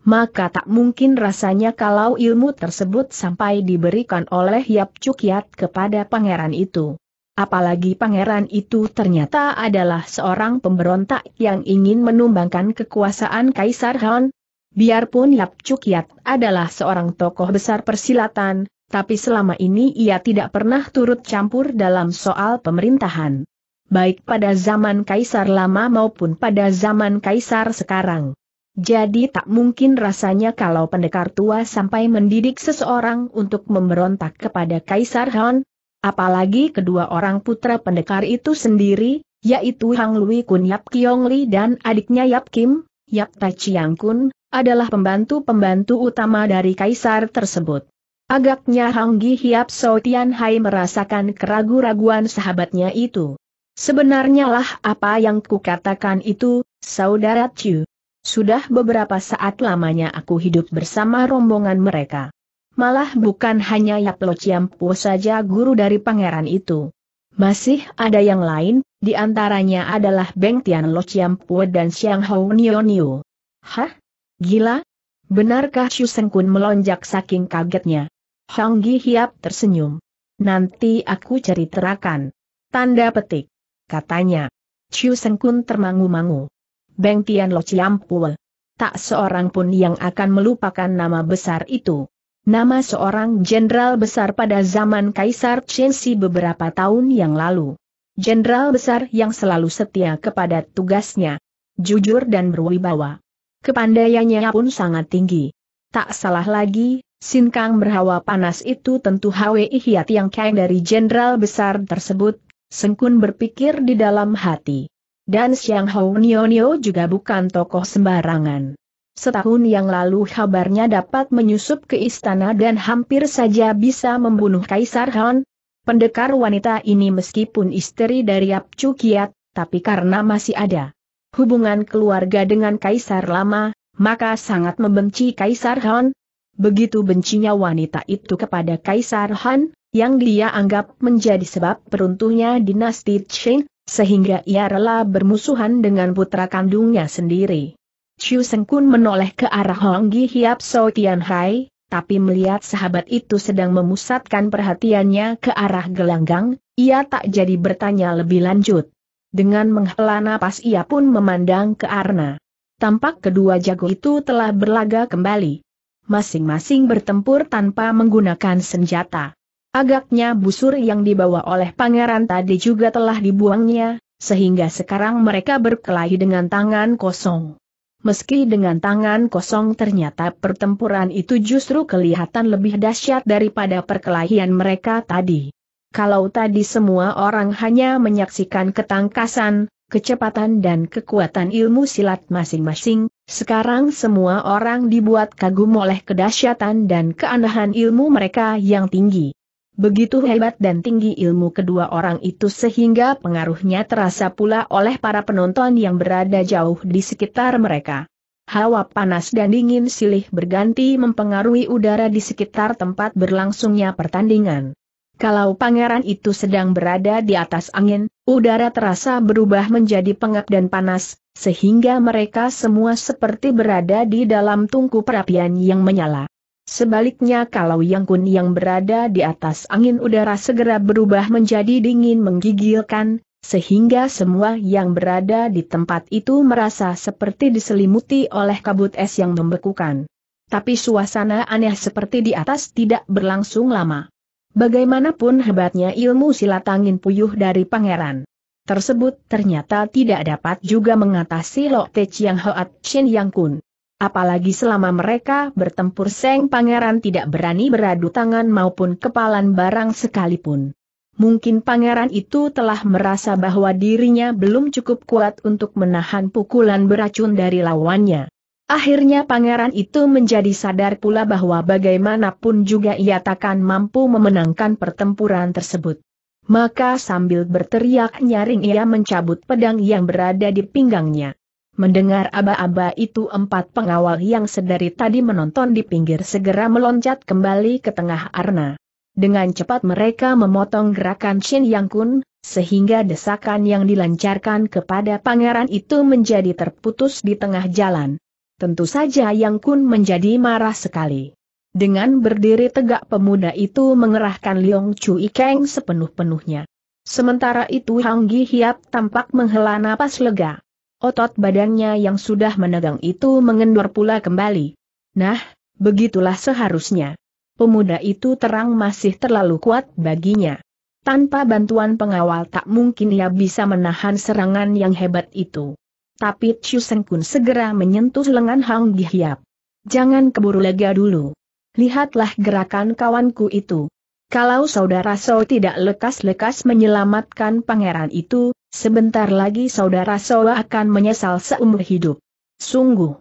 Maka tak mungkin rasanya kalau ilmu tersebut sampai diberikan oleh Yap Cukiat kepada pangeran itu. Apalagi pangeran itu ternyata adalah seorang pemberontak yang ingin menumbangkan kekuasaan Kaisar Han. Biarpun Yap Cukiat adalah seorang tokoh besar persilatan, tapi selama ini ia tidak pernah turut campur dalam soal pemerintahan. Baik pada zaman Kaisar lama maupun pada zaman Kaisar sekarang. Jadi tak mungkin rasanya kalau pendekar tua sampai mendidik seseorang untuk memberontak kepada Kaisar Han. Apalagi kedua orang putra pendekar itu sendiri, yaitu Hang Lui Kun Yap Kiong Li dan adiknya Yap Kim, Yap Ta Chiang Kun, adalah pembantu-pembantu utama dari Kaisar tersebut. Agaknya Hang Gi Hiap So Tian Hai merasakan keraguan-raguan sahabatnya itu. Sebenarnya lah apa yang kukatakan itu, Saudara Chu. Sudah beberapa saat lamanya aku hidup bersama rombongan mereka. Malah bukan hanya Yap Lo Chiam Po saja guru dari pangeran itu. Masih ada yang lain, di antaranya adalah Beng Tian Lo Chiam Po dan Xiang Hao Nio Nio. Hah? Gila? Benarkah? Chu Seng Kun melonjak saking kagetnya. Hang Gi Hiap tersenyum. Nanti aku ceritakan. Tanda petik. Katanya. Chu Seng Kun termangu-mangu. Beng Tian Lo Ciampul. Tak seorang pun yang akan melupakan nama besar itu. Nama seorang jenderal besar pada zaman Kaisar Chen Shi beberapa tahun yang lalu. Jenderal besar yang selalu setia kepada tugasnya. Jujur dan berwibawa. Kepandaiannya pun sangat tinggi. Tak salah lagi, Sin Kang berhawa panas itu tentu Hwi Hiat yang kain dari jenderal besar tersebut, Seng Kun berpikir di dalam hati. Dan Xiang Hou Nionio juga bukan tokoh sembarangan. Setahun yang lalu kabarnya dapat menyusup ke istana dan hampir saja bisa membunuh Kaisar Han. Pendekar wanita ini meskipun istri dari Yap Chu Kiat, tapi karena masih ada hubungan keluarga dengan Kaisar lama, maka sangat membenci Kaisar Han. Begitu bencinya wanita itu kepada Kaisar Han, yang dia anggap menjadi sebab peruntuhnya dinasti Qing, sehingga ia rela bermusuhan dengan putra kandungnya sendiri. Chu Seng Kun menoleh ke arah Honggi Hiap So Tianhai, tapi melihat sahabat itu sedang memusatkan perhatiannya ke arah gelanggang, ia tak jadi bertanya lebih lanjut. Dengan menghela napas ia pun memandang ke Arna. Tampak kedua jago itu telah berlaga kembali. Masing-masing bertempur tanpa menggunakan senjata. Agaknya busur yang dibawa oleh pangeran tadi juga telah dibuangnya, sehingga sekarang mereka berkelahi dengan tangan kosong. Meski dengan tangan kosong ternyata pertempuran itu justru kelihatan lebih dahsyat daripada perkelahian mereka tadi. Kalau tadi semua orang hanya menyaksikan ketangkasan, kecepatan dan kekuatan ilmu silat masing-masing, sekarang semua orang dibuat kagum oleh kedahsyatan dan keanehan ilmu mereka yang tinggi. Begitu hebat dan tinggi ilmu kedua orang itu sehingga pengaruhnya terasa pula oleh para penonton yang berada jauh di sekitar mereka. Hawa panas dan dingin silih berganti mempengaruhi udara di sekitar tempat berlangsungnya pertandingan. Kalau pangeran itu sedang berada di atas angin, udara terasa berubah menjadi pengap dan panas, sehingga mereka semua seperti berada di dalam tungku perapian yang menyala. Sebaliknya kalau Yang Kun yang berada di atas angin, udara segera berubah menjadi dingin menggigilkan, sehingga semua yang berada di tempat itu merasa seperti diselimuti oleh kabut es yang membekukan. Tapi suasana aneh seperti di atas tidak berlangsung lama. Bagaimanapun hebatnya ilmu silat angin puyuh dari pangeran tersebut ternyata tidak dapat juga mengatasi Lo Te Chiang Hoat Chin Yang Kun. Apalagi selama mereka bertempur sang pangeran tidak berani beradu tangan maupun kepalan barang sekalipun. Mungkin pangeran itu telah merasa bahwa dirinya belum cukup kuat untuk menahan pukulan beracun dari lawannya. Akhirnya pangeran itu menjadi sadar pula bahwa bagaimanapun juga ia takkan mampu memenangkan pertempuran tersebut. Maka sambil berteriak nyaring ia mencabut pedang yang berada di pinggangnya. Mendengar aba-aba itu empat pengawal yang sedari tadi menonton di pinggir segera meloncat kembali ke tengah arena. Dengan cepat mereka memotong gerakan Shin Yang Kun, sehingga desakan yang dilancarkan kepada pangeran itu menjadi terputus di tengah jalan. Tentu saja Yang Kun menjadi marah sekali. Dengan berdiri tegak pemuda itu mengerahkan Liong Cui Keng sepenuh-penuhnya. Sementara itu Hanggi Hiap tampak menghela napas lega. Otot badannya yang sudah menegang itu mengendur pula kembali. Nah, begitulah seharusnya. Pemuda itu terang masih terlalu kuat baginya. Tanpa bantuan pengawal tak mungkin ia bisa menahan serangan yang hebat itu. Tapi Chu Seng Kun segera menyentuh lengan Hang Gi Hiap. Jangan keburu lega dulu. Lihatlah gerakan kawanku itu. Kalau saudara So tidak lekas-lekas menyelamatkan pangeran itu, sebentar lagi saudara So akan menyesal seumur hidup. Sungguh.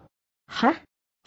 Hah?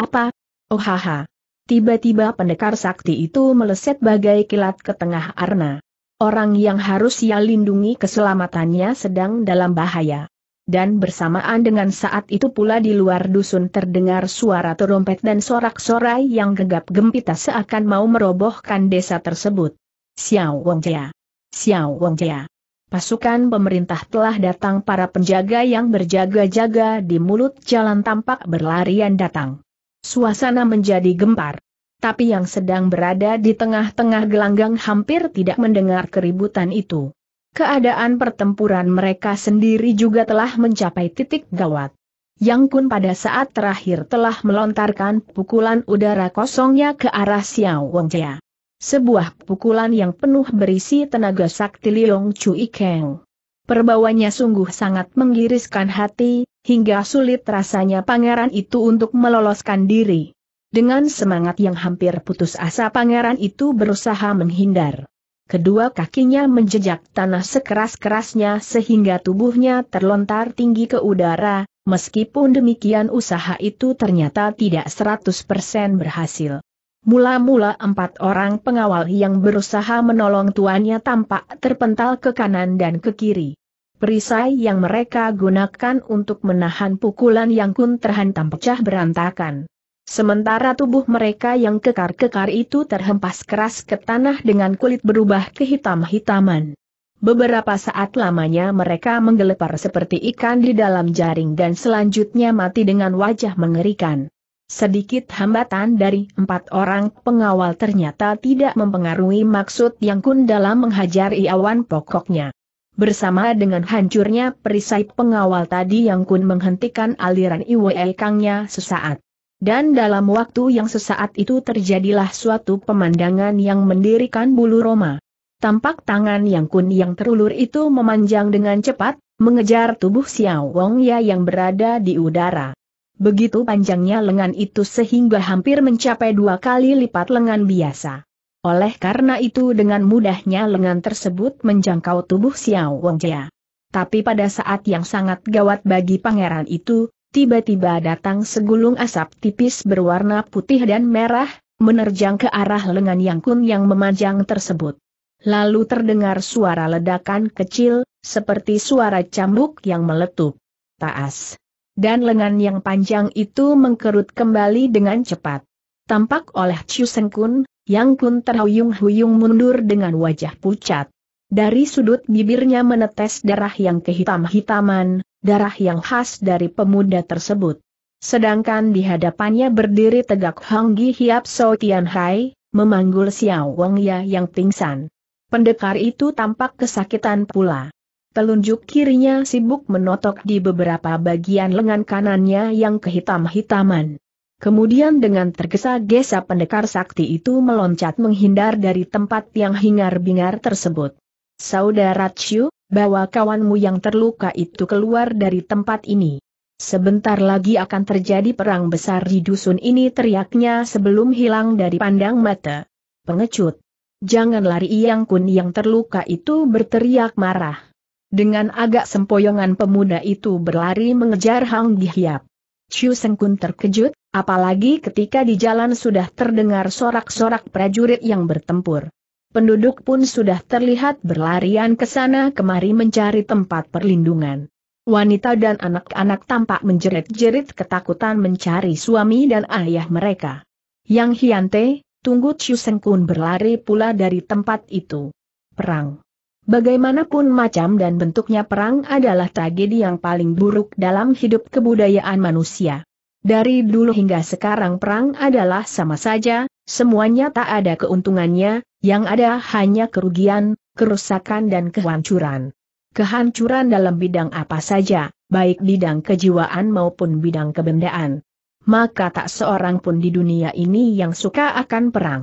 Apa? Oh haha. Tiba-tiba pendekar sakti itu meleset bagai kilat ke tengah arena. Orang yang harus ia lindungi keselamatannya sedang dalam bahaya. Dan bersamaan dengan saat itu pula di luar dusun terdengar suara terompet dan sorak-sorai yang gegap gempita seakan mau merobohkan desa tersebut. Xiao Wongjia, Xiao Wongjia. Pasukan pemerintah telah datang, para penjaga yang berjaga-jaga di mulut jalan tampak berlarian datang. Suasana menjadi gempar. Tapi yang sedang berada di tengah-tengah gelanggang hampir tidak mendengar keributan itu. keadaan pertempuran mereka sendiri juga telah mencapai titik gawat. Yang Kun pada saat terakhir telah melontarkan pukulan udara kosongnya ke arah Xiao Wongjia. Sebuah pukulan yang penuh berisi tenaga sakti Liong Cui Keng. Perbawanya sungguh sangat menggiriskan hati, hingga sulit rasanya pangeran itu untuk meloloskan diri. Dengan semangat yang hampir putus asa pangeran itu berusaha menghindar. Kedua kakinya menjejak tanah sekeras-kerasnya sehingga tubuhnya terlontar tinggi ke udara, meskipun demikian usaha itu ternyata tidak seratus persen berhasil. Mula-mula empat orang pengawal yang berusaha menolong tuannya tampak terpental ke kanan dan ke kiri. Perisai yang mereka gunakan untuk menahan pukulan Yang Kun terhantam pecah berantakan. Sementara tubuh mereka yang kekar-kekar itu terhempas keras ke tanah dengan kulit berubah kehitam-hitaman. Beberapa saat lamanya mereka menggelepar seperti ikan di dalam jaring dan selanjutnya mati dengan wajah mengerikan. Sedikit hambatan dari empat orang pengawal ternyata tidak mempengaruhi maksud Yang Kun dalam menghajari awan pokoknya. Bersama dengan hancurnya perisai pengawal tadi Yang Kun menghentikan aliran Iwe Kangnya sesaat. Dan dalam waktu yang sesaat itu terjadilah suatu pemandangan yang mendirikan bulu roma. Tampak tangan Yang Kun yang terulur itu memanjang dengan cepat, mengejar tubuh Xiao Wongya yang berada di udara. Begitu panjangnya lengan itu sehingga hampir mencapai dua kali lipat lengan biasa. Oleh karena itu dengan mudahnya lengan tersebut menjangkau tubuh Xiao Wongya. Tapi pada saat yang sangat gawat bagi pangeran itu, tiba-tiba datang segulung asap tipis berwarna putih dan merah, menerjang ke arah lengan Yang Kun yang memanjang tersebut. Lalu terdengar suara ledakan kecil, seperti suara cambuk yang meletup. Taas. Dan lengan yang panjang itu mengkerut kembali dengan cepat. Tampak oleh Chu Seng Kun, Yang Kun terhuyung-huyung mundur dengan wajah pucat. Dari sudut bibirnya menetes darah yang kehitam-hitaman. Darah yang khas dari pemuda tersebut. Sedangkan di hadapannya berdiri tegak Honggi Hiap So Tianhai, memanggul Xiao Wongya yang pingsan. Pendekar itu tampak kesakitan pula. Telunjuk kirinya sibuk menotok di beberapa bagian lengan kanannya yang kehitam-hitaman. Kemudian dengan tergesa-gesa pendekar sakti itu meloncat menghindar dari tempat yang hingar-bingar tersebut. Saudara Chiu, bawa kawanmu yang terluka itu keluar dari tempat ini. Sebentar lagi akan terjadi perang besar di dusun ini, teriaknya sebelum hilang dari pandang mata. Pengecut. Jangan lari, Yang Kun yang terluka itu berteriak marah. Dengan agak sempoyongan pemuda itu berlari mengejar Hang Dihiap. Chu Seng Kun terkejut, apalagi ketika di jalan sudah terdengar sorak-sorak prajurit yang bertempur. Penduduk pun sudah terlihat berlarian ke sana kemari mencari tempat perlindungan. Wanita dan anak-anak tampak menjerit-jerit ketakutan mencari suami dan ayah mereka. Yang Hiante, tunggu, Chu Seng Kun berlari pula dari tempat itu. Perang. Bagaimanapun macam dan bentuknya perang adalah tragedi yang paling buruk dalam hidup kebudayaan manusia. Dari dulu hingga sekarang perang adalah sama saja, semuanya tak ada keuntungannya. Yang ada hanya kerugian, kerusakan dan kehancuran. Kehancuran dalam bidang apa saja, baik bidang kejiwaan maupun bidang kebendaan. Maka tak seorang pun di dunia ini yang suka akan perang.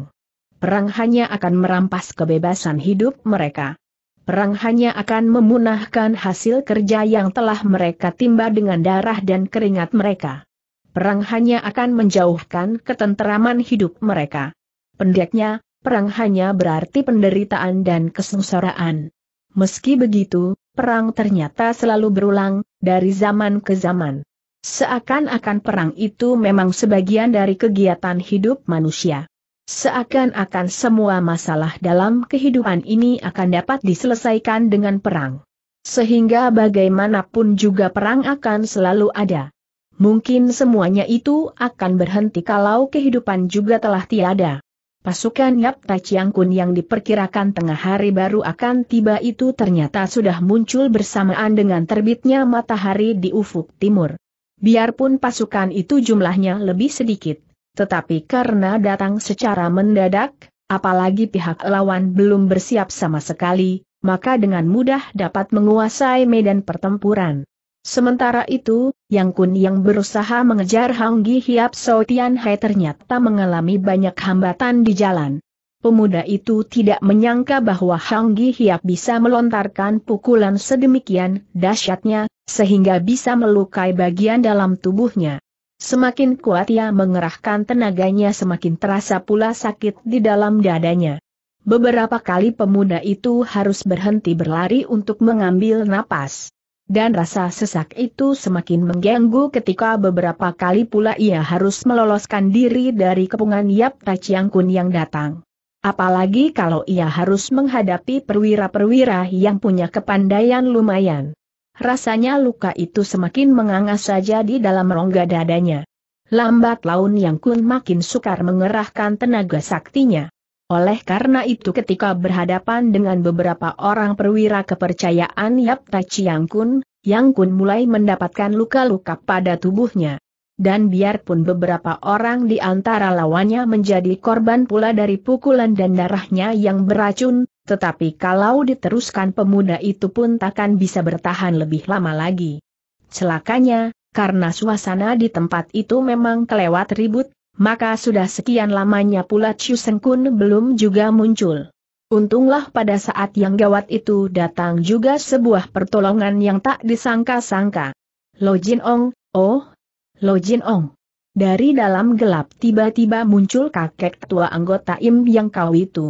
Perang hanya akan merampas kebebasan hidup mereka. Perang hanya akan memunahkan hasil kerja yang telah mereka timba dengan darah dan keringat mereka. Perang hanya akan menjauhkan ketenteraman hidup mereka. Pendeknya, perang hanya berarti penderitaan dan kesengsaraan. Meski begitu, perang ternyata selalu berulang, dari zaman ke zaman. Seakan-akan perang itu memang sebagian dari kegiatan hidup manusia. Seakan-akan semua masalah dalam kehidupan ini akan dapat diselesaikan dengan perang. Sehingga bagaimanapun juga perang akan selalu ada. Mungkin semuanya itu akan berhenti kalau kehidupan juga telah tiada. Pasukan Yap Tachi Yang Kun yang diperkirakan tengah hari baru akan tiba itu ternyata sudah muncul bersamaan dengan terbitnya matahari di ufuk timur. Biarpun pasukan itu jumlahnya lebih sedikit, tetapi karena datang secara mendadak, apalagi pihak lawan belum bersiap sama sekali, maka dengan mudah dapat menguasai medan pertempuran. Sementara itu, Yang Kun yang berusaha mengejar Hang Gi Hiap So Tian Hai ternyata mengalami banyak hambatan di jalan. Pemuda itu tidak menyangka bahwa Hang Gi Hiap bisa melontarkan pukulan sedemikian dahsyatnya, sehingga bisa melukai bagian dalam tubuhnya. Semakin kuat ia mengerahkan tenaganya, semakin terasa pula sakit di dalam dadanya. Beberapa kali pemuda itu harus berhenti berlari untuk mengambil napas. Dan rasa sesak itu semakin mengganggu ketika beberapa kali pula ia harus meloloskan diri dari kepungan Yap Tachiang Kun yang datang. Apalagi kalau ia harus menghadapi perwira-perwira yang punya kepandaian lumayan. Rasanya luka itu semakin mengangas saja di dalam rongga dadanya. Lambat laun Yang Kun makin sukar mengerahkan tenaga saktinya. Oleh karena itu ketika berhadapan dengan beberapa orang perwira kepercayaan Yap Tachiang Kun, Yang Kun mulai mendapatkan luka-luka pada tubuhnya. Dan biarpun beberapa orang di antara lawannya menjadi korban pula dari pukulan dan darahnya yang beracun, tetapi kalau diteruskan pemuda itu pun takkan bisa bertahan lebih lama lagi. Celakanya, karena suasana di tempat itu memang kelewat ribut, maka sudah sekian lamanya pula Chu Seng Kun belum juga muncul. Untunglah pada saat yang gawat itu datang juga sebuah pertolongan yang tak disangka-sangka. Lo Jin Ong, oh! Lo Jin Ong. Dari dalam gelap tiba-tiba muncul kakek ketua anggota Im Yang Kau itu.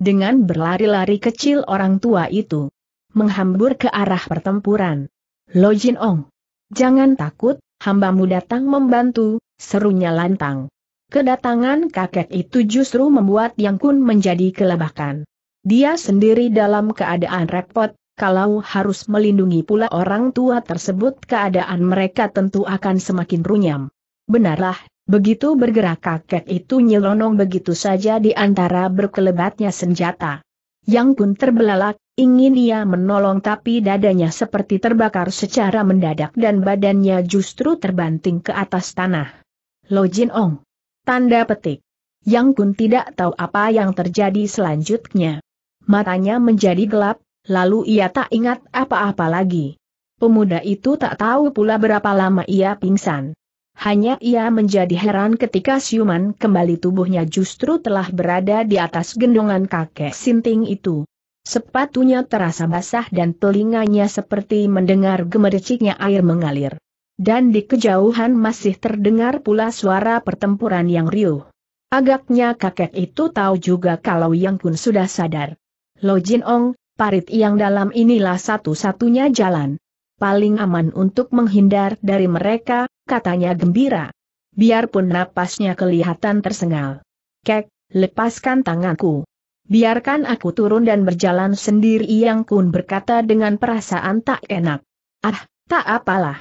Dengan berlari-lari kecil orang tua itu menghambur ke arah pertempuran. Lo Jin Ong, jangan takut, hambamu datang membantu, serunya lantang. Kedatangan kakek itu justru membuat Yang Kun menjadi kelebakan. Dia sendiri dalam keadaan repot. Kalau harus melindungi pula orang tua tersebut, keadaan mereka tentu akan semakin runyam. Benarlah, begitu bergerak kakek itu nyelonong begitu saja di antara berkelebatnya senjata. Yang Kun terbelalak, ingin ia menolong tapi dadanya seperti terbakar secara mendadak dan badannya justru terbanting ke atas tanah. Lo Jin Ong. Tanda petik. Yang Kun tidak tahu apa yang terjadi selanjutnya. Matanya menjadi gelap. Lalu ia tak ingat apa-apa lagi. Pemuda itu tak tahu pula berapa lama ia pingsan. Hanya ia menjadi heran ketika siuman kembali tubuhnya justru telah berada di atas gendongan kakek sinting itu. Sepatunya terasa basah dan telinganya seperti mendengar gemericiknya air mengalir. Dan di kejauhan masih terdengar pula suara pertempuran yang riuh. Agaknya kakek itu tahu juga kalau Yang Kun sudah sadar. Lo Jin Ong, parit yang dalam inilah satu-satunya jalan paling aman untuk menghindar dari mereka, katanya gembira. Biarpun napasnya kelihatan tersengal. Kek, lepaskan tanganku. Biarkan aku turun dan berjalan sendiri, Yang Kun berkata dengan perasaan tak enak. Ah, tak apalah.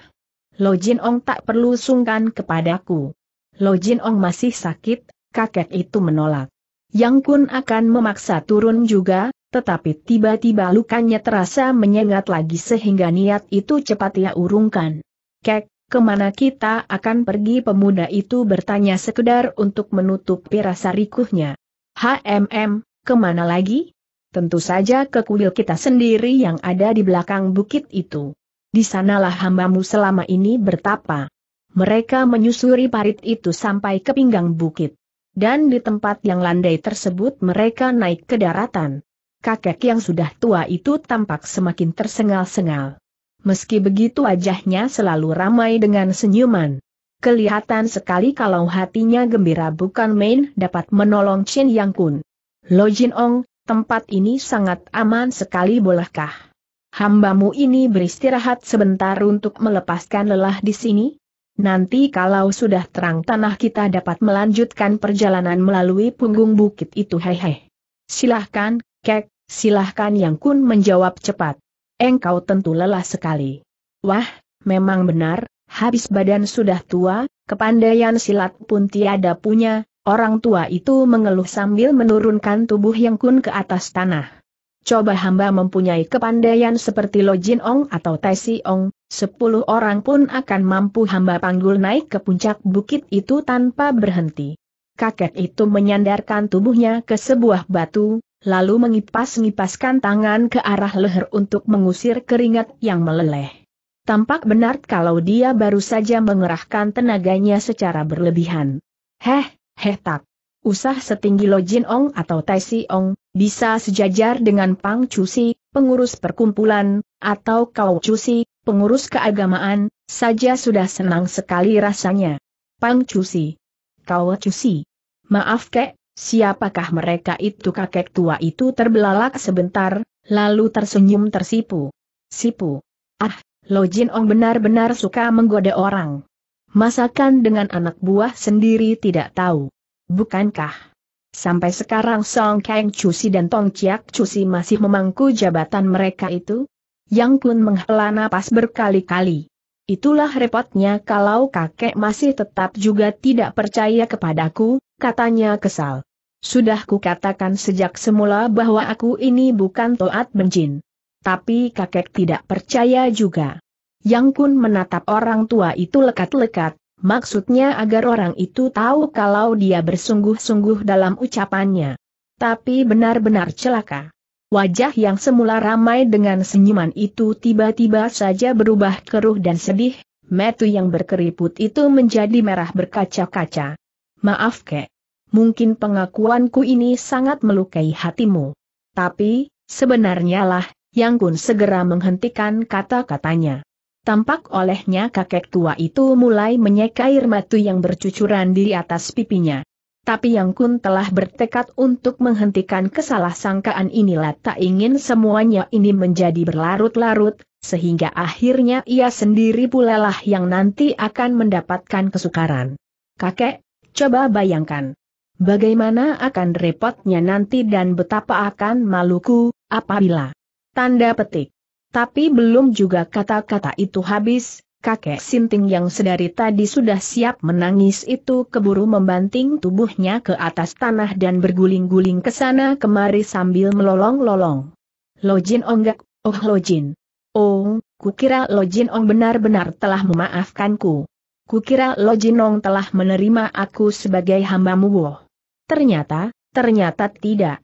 Lo Jin Ong tak perlu sungkan kepadaku. Lo Jin Ong masih sakit, kakek itu menolak. Yang Kun akan memaksa turun juga. Tetapi tiba-tiba lukanya terasa menyengat lagi sehingga niat itu cepat ia urungkan. Kek, kemana kita akan pergi? Pemuda itu bertanya sekedar untuk menutupi rasa rikuhnya. Hmm, kemana lagi? Tentu saja ke kuil kita sendiri yang ada di belakang bukit itu. Di sanalah hambamu selama ini bertapa. Mereka menyusuri parit itu sampai ke pinggang bukit. Dan di tempat yang landai tersebut mereka naik ke daratan. Kakek yang sudah tua itu tampak semakin tersengal-sengal. Meski begitu wajahnya selalu ramai dengan senyuman. Kelihatan sekali kalau hatinya gembira bukan main dapat menolong Chin Yang Kun. Lo Jin Ong, tempat ini sangat aman sekali, bolehkah hambamu ini beristirahat sebentar untuk melepaskan lelah di sini? Nanti kalau sudah terang tanah kita dapat melanjutkan perjalanan melalui punggung bukit itu. Hehe. Silahkan. Kek, silahkan, Yang Kun menjawab cepat. Engkau tentu lelah sekali. Wah, memang benar, habis badan sudah tua, kepandaian silat pun tiada punya. Orang tua itu mengeluh sambil menurunkan tubuh Yang Kun ke atas tanah. Coba hamba mempunyai kepandaian seperti Lo Jin Ong atau Tai Si Ong, sepuluh orang pun akan mampu hamba panggul naik ke puncak bukit itu tanpa berhenti. Kakek itu menyandarkan tubuhnya ke sebuah batu, lalu mengipas-ngipaskan tangan ke arah leher untuk mengusir keringat yang meleleh. Tampak benar kalau dia baru saja mengerahkan tenaganya secara berlebihan. Heh, heh tak. Usah setinggi Lo Jin Ong atau Tai Si Ong, bisa sejajar dengan Pang Chu Si, pengurus perkumpulan, atau Kau Chu Si, pengurus keagamaan, saja sudah senang sekali rasanya. Pang Chu Si. Kau Chu Si. Maaf kek. Siapakah mereka itu? Kakek tua itu terbelalak sebentar, lalu tersenyum tersipu. Sipu. Ah, Lo Jin Ong benar-benar suka menggoda orang. Masakan dengan anak buah sendiri tidak tahu. Bukankah? Sampai sekarang Song Kang Chu Si dan Tong Chiak Chu Si masih memangku jabatan mereka itu? Yang Kun menghela napas berkali-kali. Itulah repotnya kalau kakek masih tetap juga tidak percaya kepadaku, katanya kesal. Sudah kukatakan sejak semula bahwa aku ini bukan Toat Benjin. Tapi kakek tidak percaya juga. Yang Kun menatap orang tua itu lekat-lekat, maksudnya agar orang itu tahu kalau dia bersungguh-sungguh dalam ucapannya. Tapi benar-benar celaka. Wajah yang semula ramai dengan senyuman itu tiba-tiba saja berubah keruh dan sedih, mata yang berkeriput itu menjadi merah berkaca-kaca. Maaf kek. Mungkin pengakuanku ini sangat melukai hatimu. Tapi, sebenarnya lah, Yang Kun segera menghentikan kata-katanya. Tampak olehnya kakek tua itu mulai menyeka air mata yang bercucuran di atas pipinya. Tapi Yang Kun telah bertekad untuk menghentikan kesalahsangkaan inilah, tak ingin semuanya ini menjadi berlarut-larut, sehingga akhirnya ia sendiri pulalah yang nanti akan mendapatkan kesukaran. Kakek, coba bayangkan. Bagaimana akan repotnya nanti dan betapa akan maluku, apabila. Tanda petik. Tapi belum juga kata-kata itu habis, kakek Sinting yang sedari tadi sudah siap menangis itu keburu membanting tubuhnya ke atas tanah dan berguling-guling ke sana kemari sambil melolong-lolong. Lo Jin Ong gak, oh Lo Jin. Oh, kukira Lo Jin Ong benar-benar telah memaafkanku. Kukira Lo Jin Ong telah menerima aku sebagai hambamu. Woh. Ternyata, ternyata tidak.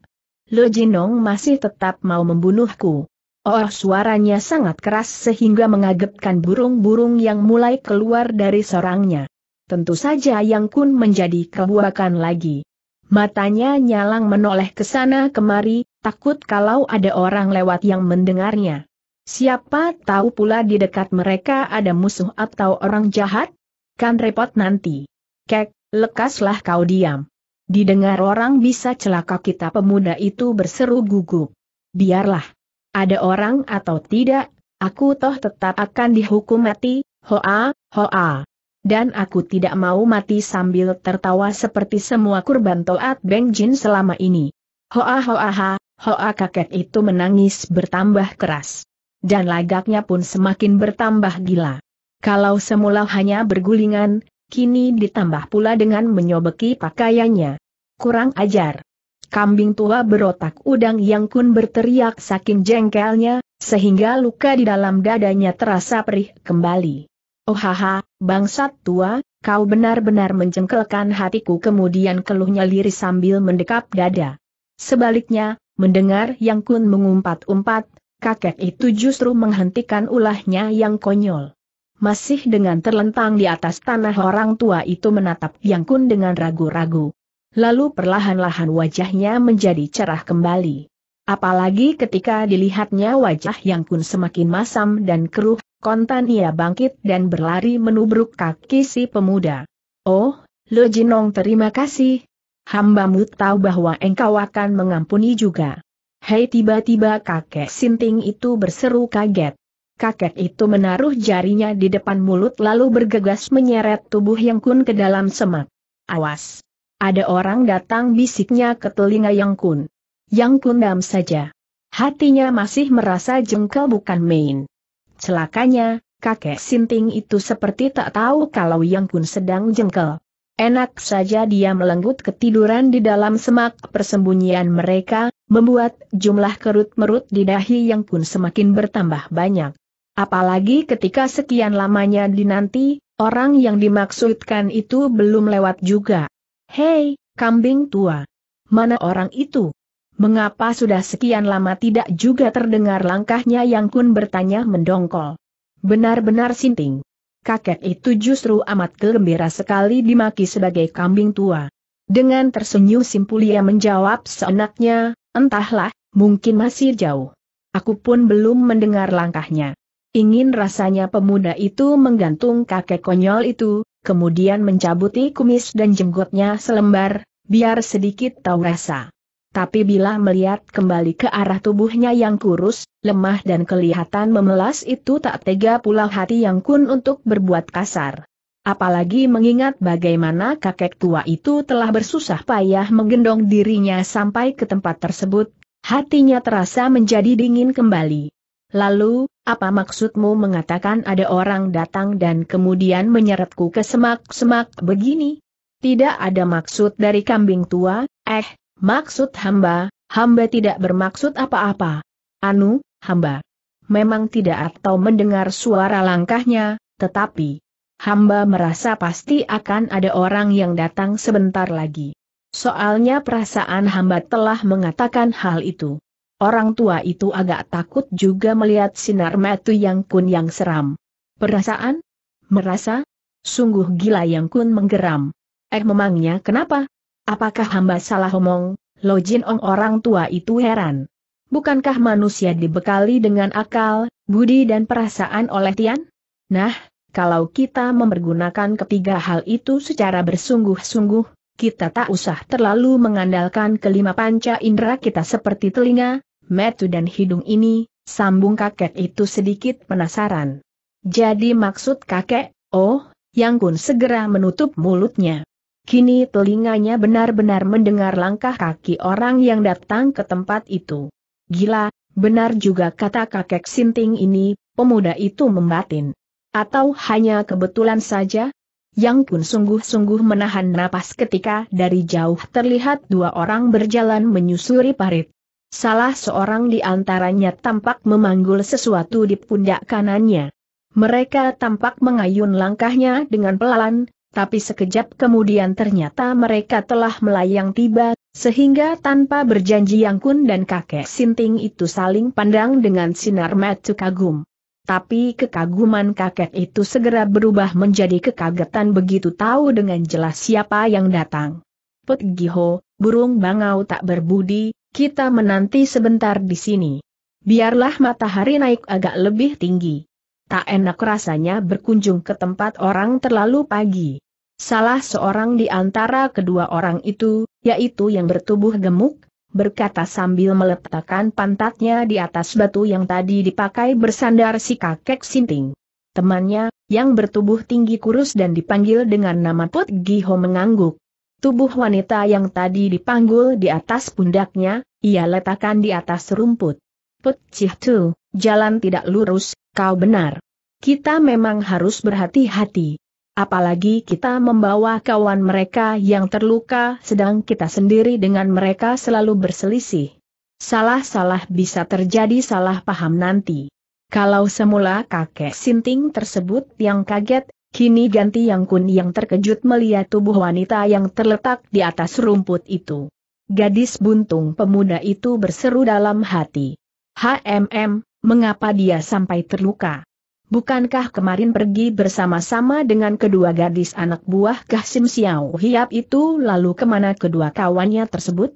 Lo Jin Ong masih tetap mau membunuhku. Oh, suaranya sangat keras sehingga mengagetkan burung-burung yang mulai keluar dari sarangnya. Tentu saja Yang Kun menjadi kebuakan lagi. Matanya nyalang menoleh ke sana kemari, takut kalau ada orang lewat yang mendengarnya. Siapa tahu pula di dekat mereka ada musuh atau orang jahat? Kan repot nanti. Kek, lekaslah kau diam. Didengar orang bisa celaka kita, pemuda itu berseru gugup. Biarlah. Ada orang atau tidak, aku toh tetap akan dihukum mati, hoa, hoa. Dan aku tidak mau mati sambil tertawa seperti semua kurban Toat Benjin selama ini. Hoa hoa ha, hoa. Kakek itu menangis bertambah keras. Dan lagaknya pun semakin bertambah gila. Kalau semula hanya bergulingan, kini ditambah pula dengan menyobeki pakaiannya. Kurang ajar. Kambing tua berotak udang. Yang Kun berteriak saking jengkelnya, sehingga luka di dalam dadanya terasa perih kembali. Oh haha, bangsat tua, kau benar-benar menjengkelkan hatiku. Kemudian keluhnya lirik sambil mendekap dada. Sebaliknya, mendengar Yang Kun mengumpat-umpat, kakek itu justru menghentikan ulahnya yang konyol. Masih dengan terlentang di atas tanah orang tua itu menatap Yang Kun dengan ragu-ragu. Lalu perlahan-lahan wajahnya menjadi cerah kembali. Apalagi ketika dilihatnya wajah Yang Kun semakin masam dan keruh, kontan ia bangkit dan berlari menubruk kaki si pemuda. Oh, Lo Jin Ong, terima kasih. Hambamu tahu bahwa engkau akan mengampuni juga. Hei, tiba-tiba kakek Sinting itu berseru kaget. Kakek itu menaruh jarinya di depan mulut lalu bergegas menyeret tubuh Yang Kun ke dalam semak. Awas! Ada orang datang, bisiknya ke telinga Yang Kun. Yang Kun diam saja. Hatinya masih merasa jengkel bukan main. Celakanya, kakek Sinting itu seperti tak tahu kalau Yang Kun sedang jengkel. Enak saja dia melenggut ketiduran di dalam semak persembunyian mereka, membuat jumlah kerut-merut di dahi Yang Kun semakin bertambah banyak. Apalagi ketika sekian lamanya dinanti, orang yang dimaksudkan itu belum lewat juga. Hei, kambing tua. Mana orang itu? mengapa sudah sekian lama tidak juga terdengar langkahnya? Yang Kun bertanya mendongkol. Benar-benar sinting. Kakek itu justru amat gembira sekali dimaki sebagai kambing tua. Dengan tersenyum Simpulia menjawab seenaknya, entahlah, mungkin masih jauh. Aku pun belum mendengar langkahnya. Ingin rasanya pemuda itu menggantung kakek konyol itu, kemudian mencabuti kumis dan jenggotnya selembar, biar sedikit tahu rasa. Tapi bila melihat kembali ke arah tubuhnya yang kurus, lemah dan kelihatan memelas itu, tak tega pula hati Yang Kun untuk berbuat kasar. Apalagi mengingat bagaimana kakek tua itu telah bersusah payah menggendong dirinya sampai ke tempat tersebut, hatinya terasa menjadi dingin kembali. Lalu, apa maksudmu mengatakan ada orang datang dan kemudian menyeretku ke semak-semak begini? Tidak ada maksud dari kambing tua, eh. Maksud hamba, hamba tidak bermaksud apa-apa. Anu, hamba memang tidak atau mendengar suara langkahnya, tetapi hamba merasa pasti akan ada orang yang datang sebentar lagi. Soalnya perasaan hamba telah mengatakan hal itu. Orang tua itu agak takut juga melihat sinar mata Yang Kun yang seram. Perasaan? Merasa? Sungguh gila Yang Kun menggeram. Eh memangnya kenapa? Apakah hamba salah omong? Lojin Ong orang tua itu heran. Bukankah manusia dibekali dengan akal, budi dan perasaan oleh Tian? Nah, kalau kita mempergunakan ketiga hal itu secara bersungguh-sungguh, kita tak usah terlalu mengandalkan kelima panca indera kita seperti telinga, mata dan hidung ini, sambung kakek itu sedikit penasaran. Jadi maksud kakek, oh, Yang Kun segera menutup mulutnya. Kini telinganya benar-benar mendengar langkah kaki orang yang datang ke tempat itu. Gila, benar juga kata kakek sinting ini, pemuda itu membatin. Atau hanya kebetulan saja? Yang Kun sungguh-sungguh menahan napas ketika dari jauh terlihat dua orang berjalan menyusuri parit. Salah seorang di antaranya tampak memanggul sesuatu di pundak kanannya. Mereka tampak mengayun langkahnya dengan pelan. Tapi sekejap kemudian ternyata mereka telah melayang tiba, sehingga tanpa berjanji Yang Kun dan kakek sinting itu saling pandang dengan sinar mata kagum. Tapi kekaguman kakek itu segera berubah menjadi kekagetan begitu tahu dengan jelas siapa yang datang. Pegiho, burung bangau tak berbudi, kita menanti sebentar di sini. Biarlah matahari naik agak lebih tinggi. Tak enak rasanya berkunjung ke tempat orang terlalu pagi. Salah seorang di antara kedua orang itu, yaitu yang bertubuh gemuk, berkata sambil meletakkan pantatnya di atas batu yang tadi dipakai bersandar si kakek sinting. Temannya, yang bertubuh tinggi kurus dan dipanggil dengan nama Put Giho mengangguk. Tubuh wanita yang tadi dipanggul di atas pundaknya, ia letakkan di atas rumput. Put Cih Tu, jalan tidak lurus. Kau benar. Kita memang harus berhati-hati. Apalagi kita membawa kawan mereka yang terluka sedang kita sendiri dengan mereka selalu berselisih. Salah-salah bisa terjadi salah paham nanti. Kalau semula kakek sinting tersebut yang kaget, kini ganti Yang Kun yang terkejut melihat tubuh wanita yang terletak di atas rumput itu. Gadis buntung pemuda itu berseru dalam hati. H M M. Mengapa dia sampai terluka? Bukankah kemarin pergi bersama-sama dengan kedua gadis anak buah Kah Sim Siau Hiap itu? Lalu kemana kedua kawannya tersebut?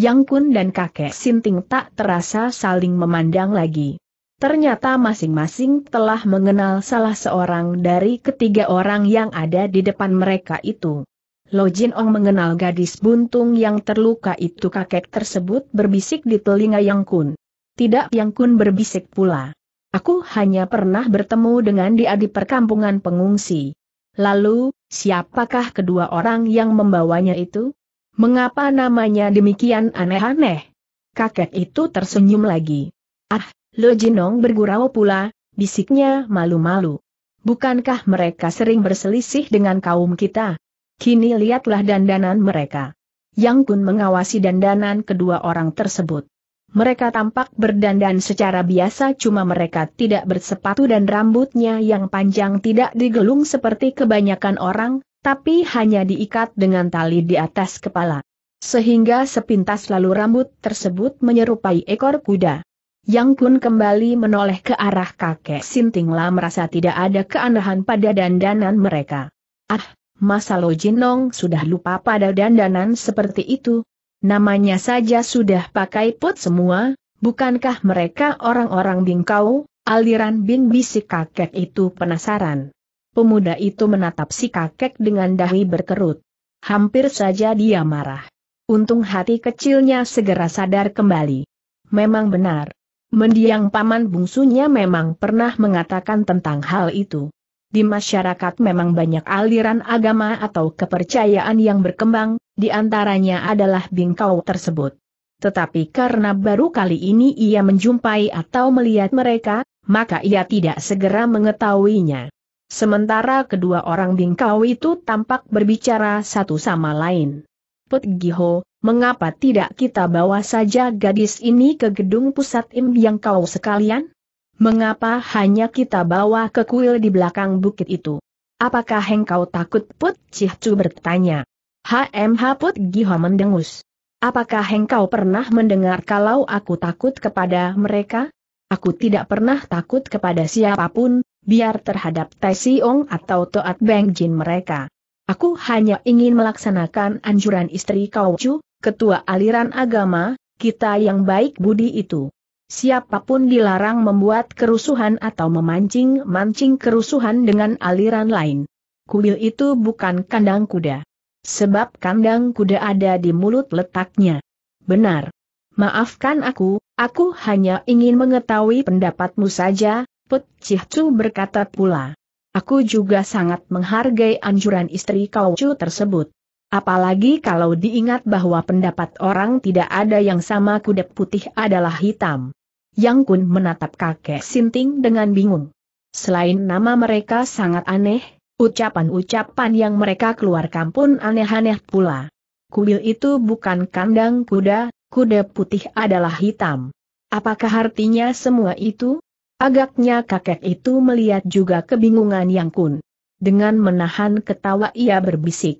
Yang Kun dan kakek sinting tak terasa saling memandang lagi. Ternyata masing-masing telah mengenal salah seorang dari ketiga orang yang ada di depan mereka itu. Lojin Ong mengenal gadis buntung yang terluka itu. Kakek tersebut berbisik di telinga Yang Kun. Tidak, Yang Kun berbisik pula. Aku hanya pernah bertemu dengan dia di perkampungan pengungsi. Lalu, siapakah kedua orang yang membawanya itu? Mengapa namanya demikian aneh-aneh? Kakek itu tersenyum lagi. Ah, Lojin Ong bergurau pula, bisiknya malu-malu. Bukankah mereka sering berselisih dengan kaum kita? Kini lihatlah dandanan mereka. Yang Kun mengawasi dandanan kedua orang tersebut. Mereka tampak berdandan secara biasa, cuma mereka tidak bersepatu dan rambutnya yang panjang tidak digelung seperti kebanyakan orang, tapi hanya diikat dengan tali di atas kepala. sehingga sepintas lalu rambut tersebut menyerupai ekor kuda. Yang Kun kembali menoleh ke arah kakek Sintingla, merasa tidak ada keanehan pada dandanan mereka. Ah, masa Lo Jinong sudah lupa pada dandanan seperti itu? Namanya saja sudah pakai put semua, bukankah mereka orang-orang Bingkau? Aliran Bin bisik kakek itu penasaran. Pemuda itu menatap si kakek dengan dahi berkerut. Hampir saja dia marah. Untung hati kecilnya segera sadar kembali. Memang benar. Mendiang paman bungsunya memang pernah mengatakan tentang hal itu. Di masyarakat memang banyak aliran agama atau kepercayaan yang berkembang, di antaranya adalah Bingkau tersebut. Tetapi karena baru kali ini ia menjumpai atau melihat mereka, maka ia tidak segera mengetahuinya. Sementara kedua orang Bingkau itu tampak berbicara satu sama lain. Put Giho, mengapa tidak kita bawa saja gadis ini ke gedung pusat Im yang kau sekalian? Mengapa hanya kita bawa ke kuil di belakang bukit itu? Apakah engkau takut? Put Cihcu bertanya. H M H Put Giho mendengus. Apakah engkau pernah mendengar kalau aku takut kepada mereka? Aku tidak pernah takut kepada siapapun, biar terhadap Tai Siong atau Toat Beng Jin mereka. Aku hanya ingin melaksanakan anjuran istri Kau Chu, ketua aliran agama, kita yang baik budi itu. Siapapun dilarang membuat kerusuhan atau memancing-mancing kerusuhan dengan aliran lain. Kuil itu bukan kandang kuda. Sebab kandang kuda ada di mulut letaknya. Benar. Maafkan aku, aku hanya ingin mengetahui pendapatmu saja, Put Cihcu berkata pula. Aku juga sangat menghargai anjuran istri Kau Chu tersebut. Apalagi kalau diingat bahwa pendapat orang tidak ada yang sama, kuda putih adalah hitam. Yang Kun menatap kakek Sinting dengan bingung. Selain nama mereka sangat aneh, ucapan-ucapan yang mereka keluarkan pun aneh-aneh pula. Kuil itu bukan kandang kuda, kuda putih adalah hitam. Apakah artinya semua itu? Agaknya kakek itu melihat juga kebingungan Yang Kun. Dengan menahan ketawa ia berbisik.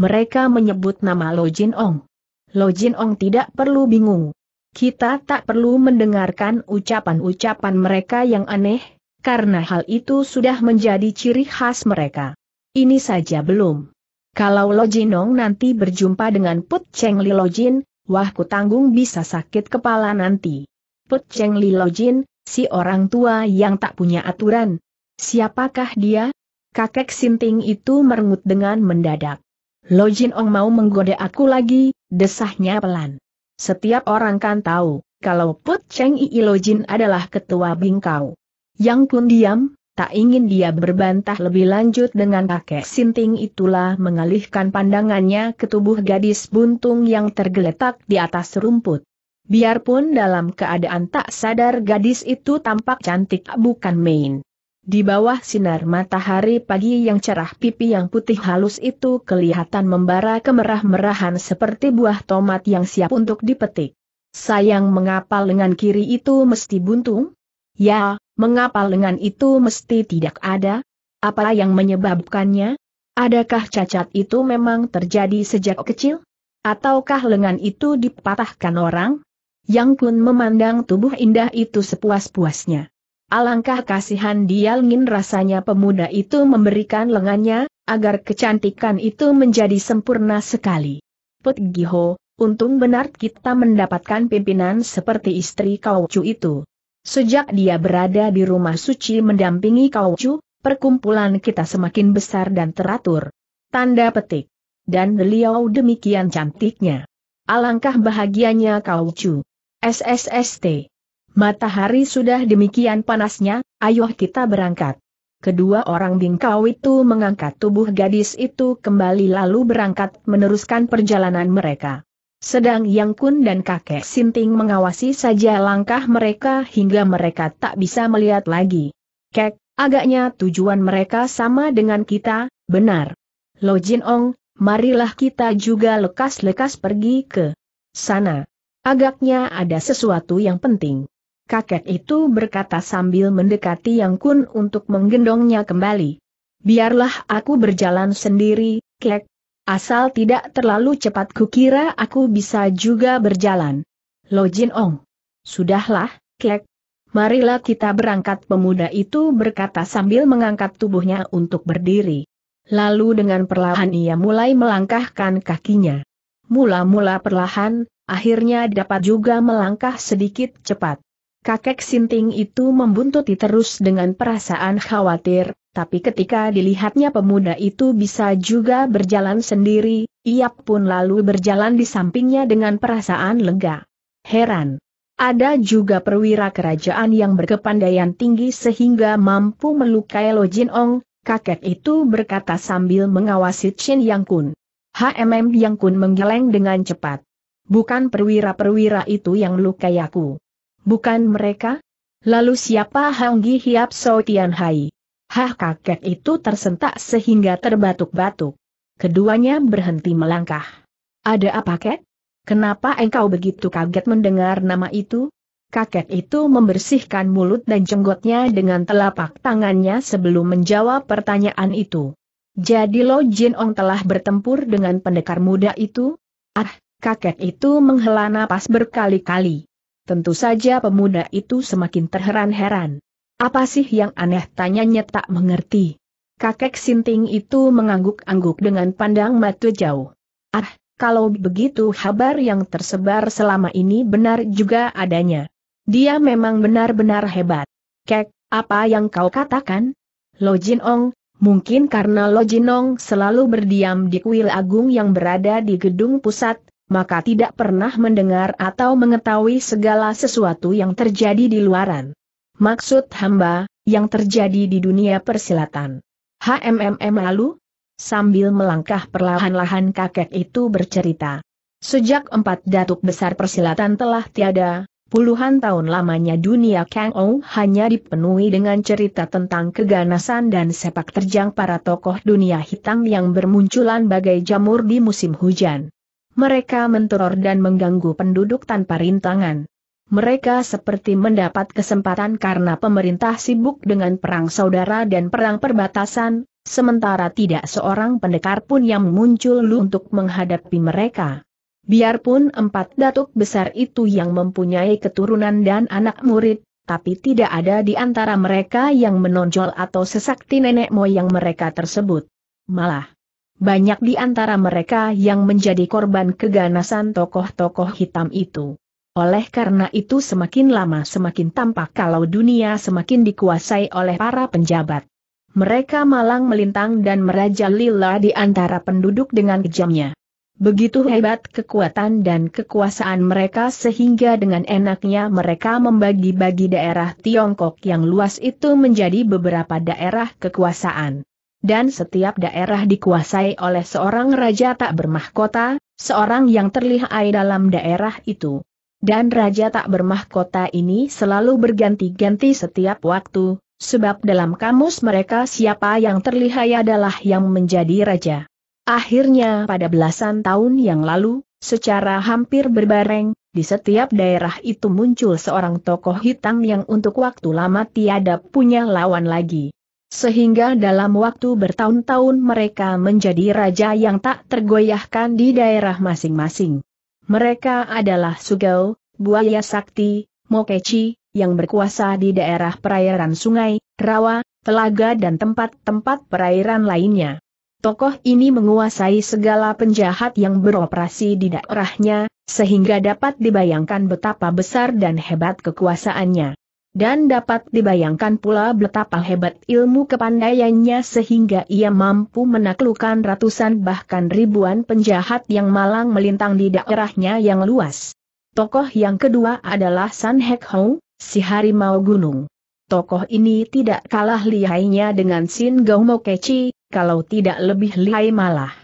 Mereka menyebut nama Lo Jinong. Lo Jinong tidak perlu bingung. Kita tak perlu mendengarkan ucapan-ucapan mereka yang aneh. Karena hal itu sudah menjadi ciri khas mereka. Ini saja belum. Kalau Lo Jinong nanti berjumpa dengan Put Cheng Li Lo Jin, wah ku tanggung bisa sakit kepala nanti. Put Cheng Li Lo Jin, si orang tua yang tak punya aturan. Siapakah dia? Kakek Sinting itu merengut dengan mendadak. Lo Jinong mau menggoda aku lagi, desahnya pelan. Setiap orang kan tahu, kalau Put Cheng Li Lo Jin adalah ketua Bingkau. Yang Kun diam, tak ingin dia berbantah lebih lanjut dengan kakek Sinting itulah mengalihkan pandangannya ke tubuh gadis buntung yang tergeletak di atas rumput. Biarpun dalam keadaan tak sadar, gadis itu tampak cantik bukan main. Di bawah sinar matahari pagi yang cerah, pipi yang putih halus itu kelihatan membara kemerah-merahan seperti buah tomat yang siap untuk dipetik. Sayang, mengapa lengan kiri itu mesti buntung? Ya, mengapa lengan itu mesti tidak ada? Apa yang menyebabkannya? Adakah cacat itu memang terjadi sejak kecil? Ataukah lengan itu dipatahkan orang? Yang Kun memandang tubuh indah itu sepuas-puasnya. Alangkah kasihan dia, ingin rasanya pemuda itu memberikan lengannya, agar kecantikan itu menjadi sempurna sekali. Put Giho, untung benar kita mendapatkan pimpinan seperti istri Kau Chu itu. Sejak dia berada di rumah suci mendampingi Kau Chu, perkumpulan kita semakin besar dan teratur. Tanda petik. Dan beliau demikian cantiknya. Alangkah bahagianya Kau Chu. S S S T. Matahari sudah demikian panasnya, ayo kita berangkat. Kedua orang Bingkau itu mengangkat tubuh gadis itu kembali lalu berangkat meneruskan perjalanan mereka. Sedang Yang Kun dan kakek Sinting mengawasi saja langkah mereka hingga mereka tak bisa melihat lagi. Kek, agaknya tujuan mereka sama dengan kita, benar. Lo Jinong, marilah kita juga lekas-lekas pergi ke sana. Agaknya ada sesuatu yang penting. Kakek itu berkata sambil mendekati Yang Kun untuk menggendongnya kembali. Biarlah aku berjalan sendiri, Kek. Asal tidak terlalu cepat, kukira aku bisa juga berjalan. Lo Jin Ong. Sudahlah, Kek. Marilah kita berangkat, pemuda itu berkata sambil mengangkat tubuhnya untuk berdiri. Lalu dengan perlahan ia mulai melangkahkan kakinya. Mula-mula perlahan, akhirnya dapat juga melangkah sedikit cepat. Kakek Sinting itu membuntuti terus dengan perasaan khawatir. Tapi ketika dilihatnya pemuda itu bisa juga berjalan sendiri, ia pun lalu berjalan di sampingnya dengan perasaan lega. Heran. Ada juga perwira kerajaan yang berkepandaian tinggi sehingga mampu melukai Lo Jin Ong, kakek itu berkata sambil mengawasi Chin Yang Kun. Hmm Yang Kun menggeleng dengan cepat. Bukan perwira-perwira itu yang melukai aku. Bukan mereka? Lalu siapa Hang Gi Hiap So Tian Hai? Hah, kakek itu tersentak sehingga terbatuk-batuk. Keduanya berhenti melangkah. Ada apa, Kek? Kenapa engkau begitu kaget mendengar nama itu? Kakek itu membersihkan mulut dan jenggotnya dengan telapak tangannya sebelum menjawab pertanyaan itu. Jadi Lo Jin Ong telah bertempur dengan pendekar muda itu? Ah, kakek itu menghela napas berkali-kali. Tentu saja pemuda itu semakin terheran-heran. Apa sih yang aneh, tanyanya tak mengerti. Kakek Sinting itu mengangguk-angguk dengan pandang mata jauh. Ah, kalau begitu kabar yang tersebar selama ini benar juga adanya. Dia memang benar-benar hebat. Kek, apa yang kau katakan? Lo Jin Ong, mungkin karena Lo Jin Ong selalu berdiam di kuil agung yang berada di gedung pusat, maka tidak pernah mendengar atau mengetahui segala sesuatu yang terjadi di luaran. Maksud hamba, yang terjadi di dunia persilatan. Hmm lalu? Sambil melangkah perlahan-lahan kakek itu bercerita. Sejak empat datuk besar persilatan telah tiada, puluhan tahun lamanya dunia Kang Ou hanya dipenuhi dengan cerita tentang keganasan dan sepak terjang para tokoh dunia hitam yang bermunculan bagai jamur di musim hujan. Mereka menteror dan mengganggu penduduk tanpa rintangan. Mereka seperti mendapat kesempatan karena pemerintah sibuk dengan perang saudara dan perang perbatasan, sementara tidak seorang pendekar pun yang muncul untuk menghadapi mereka. Biarpun empat datuk besar itu yang mempunyai keturunan dan anak murid, tapi tidak ada di antara mereka yang menonjol atau sesakti nenek moyang mereka tersebut. Malah, banyak di antara mereka yang menjadi korban keganasan tokoh-tokoh hitam itu. Oleh karena itu semakin lama semakin tampak kalau dunia semakin dikuasai oleh para penjabat. Mereka malang melintang dan merajalela di antara penduduk dengan kejamnya. Begitu hebat kekuatan dan kekuasaan mereka sehingga dengan enaknya mereka membagi-bagi daerah Tiongkok yang luas itu menjadi beberapa daerah kekuasaan. Dan setiap daerah dikuasai oleh seorang raja tak bermahkota, seorang yang terlihai dalam daerah itu. Dan raja tak bermahkota ini selalu berganti-ganti setiap waktu, sebab dalam kamus mereka siapa yang terlihai adalah yang menjadi raja. Akhirnya pada belasan tahun yang lalu, secara hampir berbareng, di setiap daerah itu muncul seorang tokoh hitam yang untuk waktu lama tiada punya lawan lagi. Sehingga dalam waktu bertahun-tahun mereka menjadi raja yang tak tergoyahkan di daerah masing-masing. Mereka adalah Sugao, Buaya Sakti, Mokeci, yang berkuasa di daerah perairan sungai, rawa, telaga dan tempat-tempat perairan lainnya. Tokoh ini menguasai segala penjahat yang beroperasi di daerahnya, sehingga dapat dibayangkan betapa besar dan hebat kekuasaannya. Dan dapat dibayangkan pula betapa hebat ilmu kepandaiannya sehingga ia mampu menaklukkan ratusan bahkan ribuan penjahat yang malang melintang di daerahnya yang luas. Tokoh yang kedua adalah San Hek Hong, si harimau gunung. Tokoh ini tidak kalah lihainya dengan Sin Gao Mokeci, kalau tidak lebih lihai malah.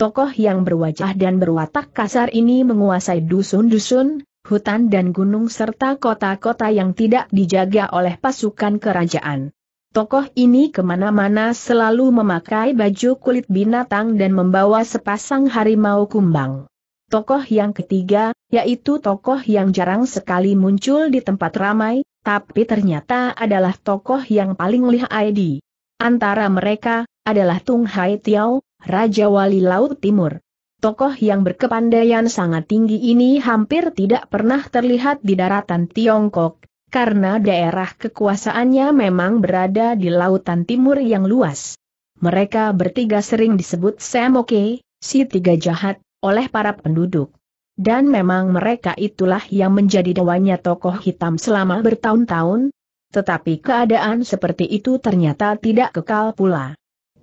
Tokoh yang berwajah dan berwatak kasar ini menguasai dusun-dusun, hutan dan gunung serta kota-kota yang tidak dijaga oleh pasukan kerajaan. Tokoh ini kemana-mana selalu memakai baju kulit binatang dan membawa sepasang harimau kumbang. Tokoh yang ketiga, yaitu tokoh yang jarang sekali muncul di tempat ramai, tapi ternyata adalah tokoh yang paling lihai di antara mereka, adalah Tung Hai Tiao, Raja Wali Laut Timur. Tokoh yang berkepandaian sangat tinggi ini hampir tidak pernah terlihat di daratan Tiongkok, karena daerah kekuasaannya memang berada di lautan timur yang luas. Mereka bertiga sering disebut Semoke, si tiga jahat, oleh para penduduk. Dan memang mereka itulah yang menjadi dewanya tokoh hitam selama bertahun-tahun. Tetapi keadaan seperti itu ternyata tidak kekal pula.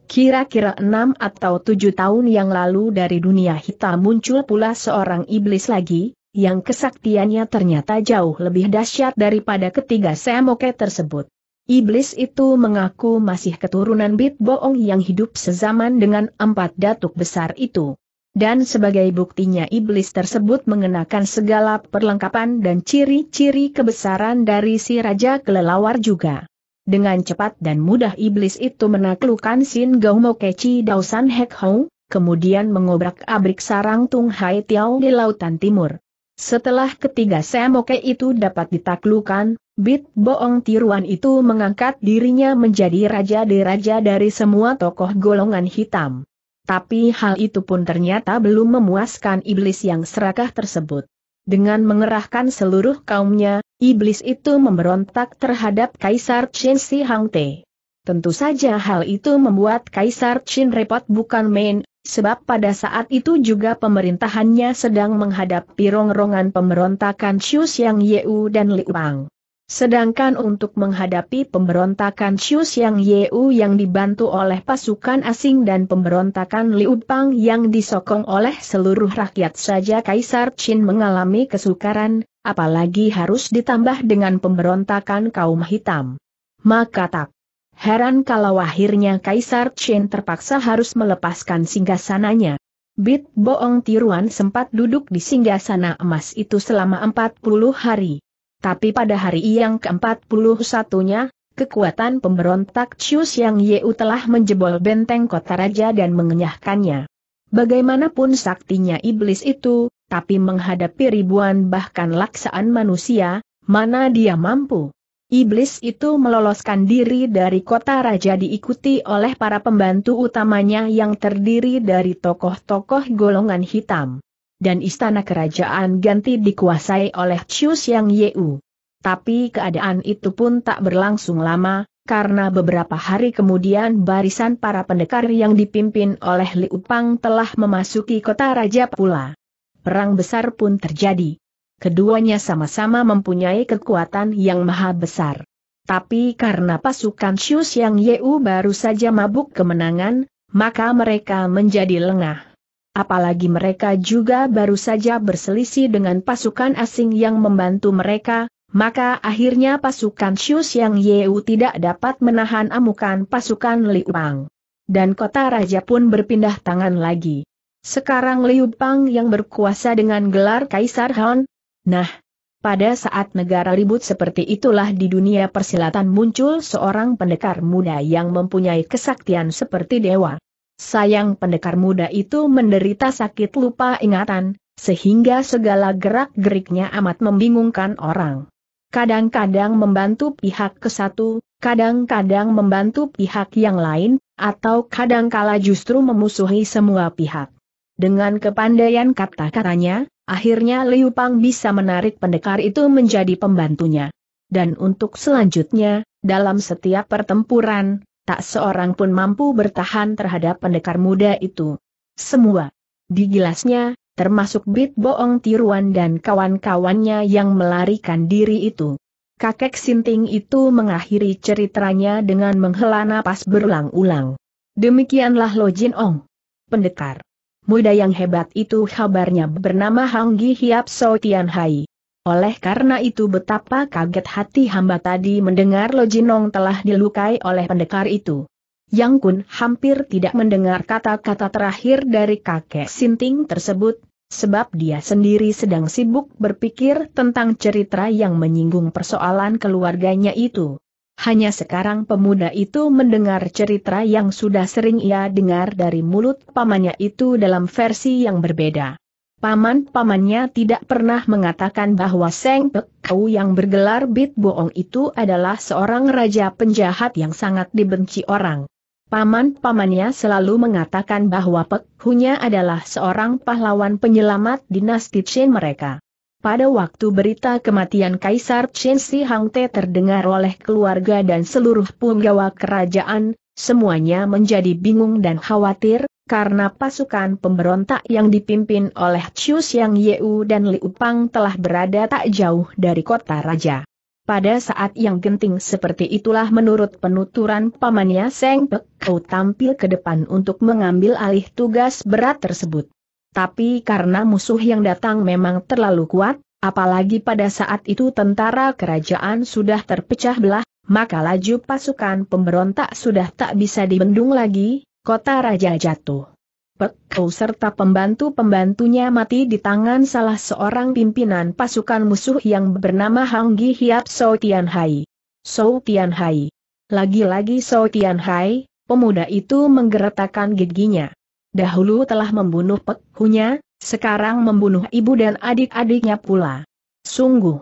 Kira-kira enam atau tujuh tahun yang lalu dari dunia hitam muncul pula seorang iblis lagi, yang kesaktiannya ternyata jauh lebih dahsyat daripada ketiga Semoke tersebut. Iblis itu mengaku masih keturunan Bit Boong yang hidup sezaman dengan empat datuk besar itu. Dan sebagai buktinya iblis tersebut mengenakan segala perlengkapan dan ciri-ciri kebesaran dari si Raja Kelelawar juga. Dengan cepat dan mudah iblis itu menaklukkan Sin Gao Mokechi Dausan Hek Hou, kemudian mengobrak-abrik sarang Tung Hai Tiao di lautan timur. Setelah ketiga Semoke itu dapat ditaklukkan, Bit Boong tiruan itu mengangkat dirinya menjadi raja-deraja dari semua tokoh golongan hitam. Tapi hal itu pun ternyata belum memuaskan iblis yang serakah tersebut. Dengan mengerahkan seluruh kaumnya, iblis itu memberontak terhadap Kaisar Qin Shi Hangte. Tentu saja hal itu membuat Kaisar Qin repot bukan main, sebab pada saat itu juga pemerintahannya sedang menghadapi rongrongan pemberontakan Xu Xiang Yeu dan Liu Bang. Sedangkan untuk menghadapi pemberontakan Xu Xiang Yeu yang dibantu oleh pasukan asing dan pemberontakan Liu Bang yang disokong oleh seluruh rakyat saja Kaisar Qin mengalami kesukaran, apalagi harus ditambah dengan pemberontakan kaum hitam. Maka tak heran kalau akhirnya Kaisar Qin terpaksa harus melepaskan singgasananya. Bit Boong tiruan sempat duduk di singgasana emas itu selama empat puluh hari. Tapi pada hari yang ke-empat puluh satunya, kekuatan pemberontak Xu Xiang Yeu telah menjebol benteng kota raja dan mengenyahkannya. Bagaimanapun saktinya iblis itu, tapi menghadapi ribuan bahkan laksaan manusia, mana dia mampu? Iblis itu meloloskan diri dari kota raja diikuti oleh para pembantu utamanya yang terdiri dari tokoh-tokoh golongan hitam. Dan istana kerajaan ganti dikuasai oleh Xu Xiang Yeu. Tapi keadaan itu pun tak berlangsung lama, karena beberapa hari kemudian barisan para pendekar yang dipimpin oleh Liu Bang telah memasuki kota raja pula. Perang besar pun terjadi. Keduanya sama-sama mempunyai kekuatan yang maha besar. Tapi karena pasukan Xu Xiang Yeu baru saja mabuk kemenangan, maka mereka menjadi lengah. Apalagi mereka juga baru saja berselisih dengan pasukan asing yang membantu mereka, maka akhirnya pasukan Xu Xiang Yeu tidak dapat menahan amukan pasukan Liu Bang. Dan kota raja pun berpindah tangan lagi. Sekarang Liu Bang yang berkuasa dengan gelar Kaisar Han. Nah, pada saat negara ribut seperti itulah di dunia persilatan muncul seorang pendekar muda yang mempunyai kesaktian seperti dewa. Sayang pendekar muda itu menderita sakit lupa ingatan, sehingga segala gerak-geriknya amat membingungkan orang. Kadang-kadang membantu pihak ke satu, kadang-kadang membantu pihak yang lain, atau kadangkala justru memusuhi semua pihak. Dengan kepandaian kata-katanya, akhirnya Liu Bang bisa menarik pendekar itu menjadi pembantunya. Dan untuk selanjutnya, dalam setiap pertempuran, tak seorang pun mampu bertahan terhadap pendekar muda itu. Semua digilasnya, termasuk Bit Boong tiruan dan kawan-kawannya yang melarikan diri itu. Kakek Sinting itu mengakhiri ceritanya dengan menghela napas berulang-ulang. Demikianlah Lo Jin Ong. Pendekar muda yang hebat itu kabarnya bernama Hang Gi Hiap So Tian Hai. Oleh karena itu betapa kaget hati hamba tadi mendengar Lo Jin Ong telah dilukai oleh pendekar itu. Yang Kun hampir tidak mendengar kata-kata terakhir dari kakek Sinting tersebut, sebab dia sendiri sedang sibuk berpikir tentang cerita yang menyinggung persoalan keluarganya itu. Hanya sekarang pemuda itu mendengar cerita yang sudah sering ia dengar dari mulut pamannya itu dalam versi yang berbeda. Paman-pamannya tidak pernah mengatakan bahwa Seng Pek Kau yang bergelar Bit Boong itu adalah seorang raja penjahat yang sangat dibenci orang. Paman-pamannya selalu mengatakan bahwa Pek Hunya adalah seorang pahlawan penyelamat dinasti Qin mereka. Pada waktu berita kematian Kaisar Qin Shi Hangte terdengar oleh keluarga dan seluruh punggawa kerajaan, semuanya menjadi bingung dan khawatir, karena pasukan pemberontak yang dipimpin oleh Chiu Xiang Yeu dan Liu Pang telah berada tak jauh dari kota raja. Pada saat yang genting seperti itulah menurut penuturan pamannya Seng Pek Kau tampil ke depan untuk mengambil alih tugas berat tersebut. Tapi karena musuh yang datang memang terlalu kuat, apalagi pada saat itu tentara kerajaan sudah terpecah belah, maka laju pasukan pemberontak sudah tak bisa dibendung lagi, kota raja jatuh. Pek Kau serta pembantu-pembantunya mati di tangan salah seorang pimpinan pasukan musuh yang bernama Hang Gi Hiap Sau Tianhai. Sau Tianhai. Lagi-lagi Sau Tianhai, pemuda itu menggeretakkan giginya. Dahulu telah membunuh Pek Hunya, sekarang membunuh ibu dan adik-adiknya pula. Sungguh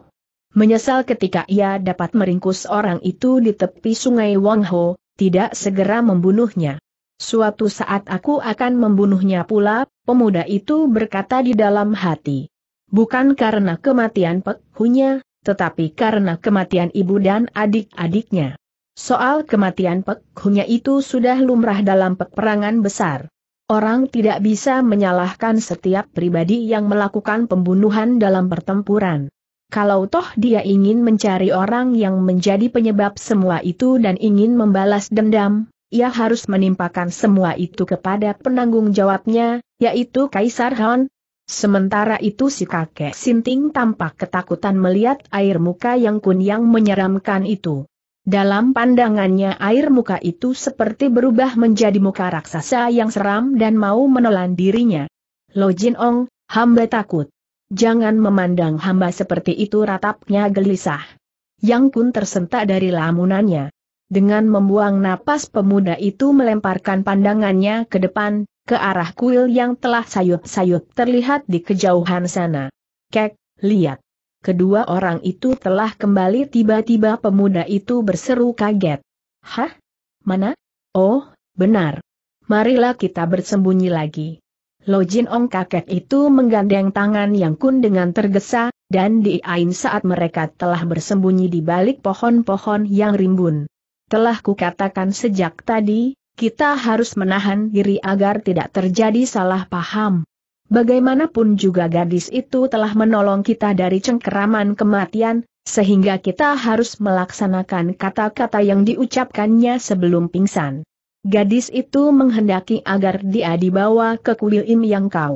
menyesal ketika ia dapat meringkus orang itu di tepi sungai Wangho, tidak segera membunuhnya. Suatu saat aku akan membunuhnya pula, pemuda itu berkata di dalam hati. Bukan karena kematian Pek Hunya, tetapi karena kematian ibu dan adik-adiknya. Soal kematian Pek Hunya itu sudah lumrah dalam peperangan besar. Orang tidak bisa menyalahkan setiap pribadi yang melakukan pembunuhan dalam pertempuran. Kalau toh dia ingin mencari orang yang menjadi penyebab semua itu dan ingin membalas dendam, ia harus menimpakan semua itu kepada penanggung jawabnya, yaitu Kaisar Han. Sementara itu si kakek Sinting tampak ketakutan melihat air muka yang kuning menyeramkan itu. Dalam pandangannya air muka itu seperti berubah menjadi muka raksasa yang seram dan mau menelan dirinya. Lo Jin Ong, hamba takut. Jangan memandang hamba seperti itu, ratapnya gelisah. Yang Kun tersentak dari lamunannya. Dengan membuang napas pemuda itu melemparkan pandangannya ke depan, ke arah kuil yang telah sayup-sayup terlihat di kejauhan sana. Kek, lihat. Kedua orang itu telah kembali. Tiba-tiba pemuda itu berseru kaget. Hah? Mana? Oh, benar. Marilah kita bersembunyi lagi. Lo Jin Ong kakek itu menggandeng tangan Yang Kun dengan tergesa, dan diain saat mereka telah bersembunyi di balik pohon-pohon yang rimbun. Telah kukatakan sejak tadi, kita harus menahan diri agar tidak terjadi salah paham. Bagaimanapun juga gadis itu telah menolong kita dari cengkeraman kematian, sehingga kita harus melaksanakan kata-kata yang diucapkannya sebelum pingsan. Gadis itu menghendaki agar dia dibawa ke kuil Im Yang Kau.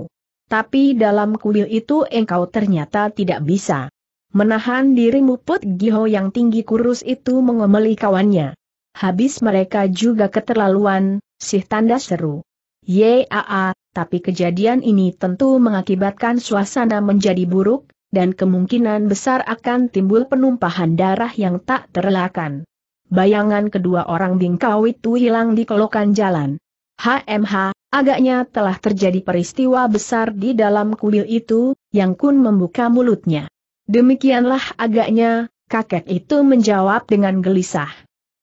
Tapi dalam kuil itu engkau ternyata tidak bisa menahan dirimu. Put Giho yang tinggi kurus itu mengomeli kawannya. Habis mereka juga keterlaluan, sih tanda seru. Yaa, tapi kejadian ini tentu mengakibatkan suasana menjadi buruk, dan kemungkinan besar akan timbul penumpahan darah yang tak terelakkan. Bayangan kedua orang bingkau itu hilang di kelokan jalan. H M H, agaknya telah terjadi peristiwa besar di dalam kuil itu. Yang Kun membuka mulutnya. Demikianlah agaknya, kakek itu menjawab dengan gelisah.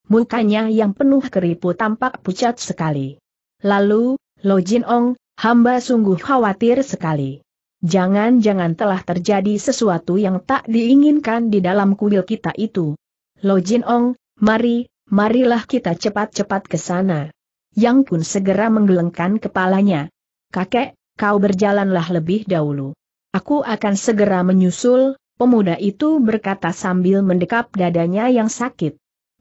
Mukanya yang penuh keriput tampak pucat sekali. Lalu, Lo Jin Ong, hamba sungguh khawatir sekali. Jangan-jangan telah terjadi sesuatu yang tak diinginkan di dalam kuil kita itu. Lo Jin Ong, mari, marilah kita cepat-cepat ke sana. Yang Kun segera menggelengkan kepalanya. Kakek, kau berjalanlah lebih dahulu. Aku akan segera menyusul. Pemuda itu berkata sambil mendekap dadanya yang sakit.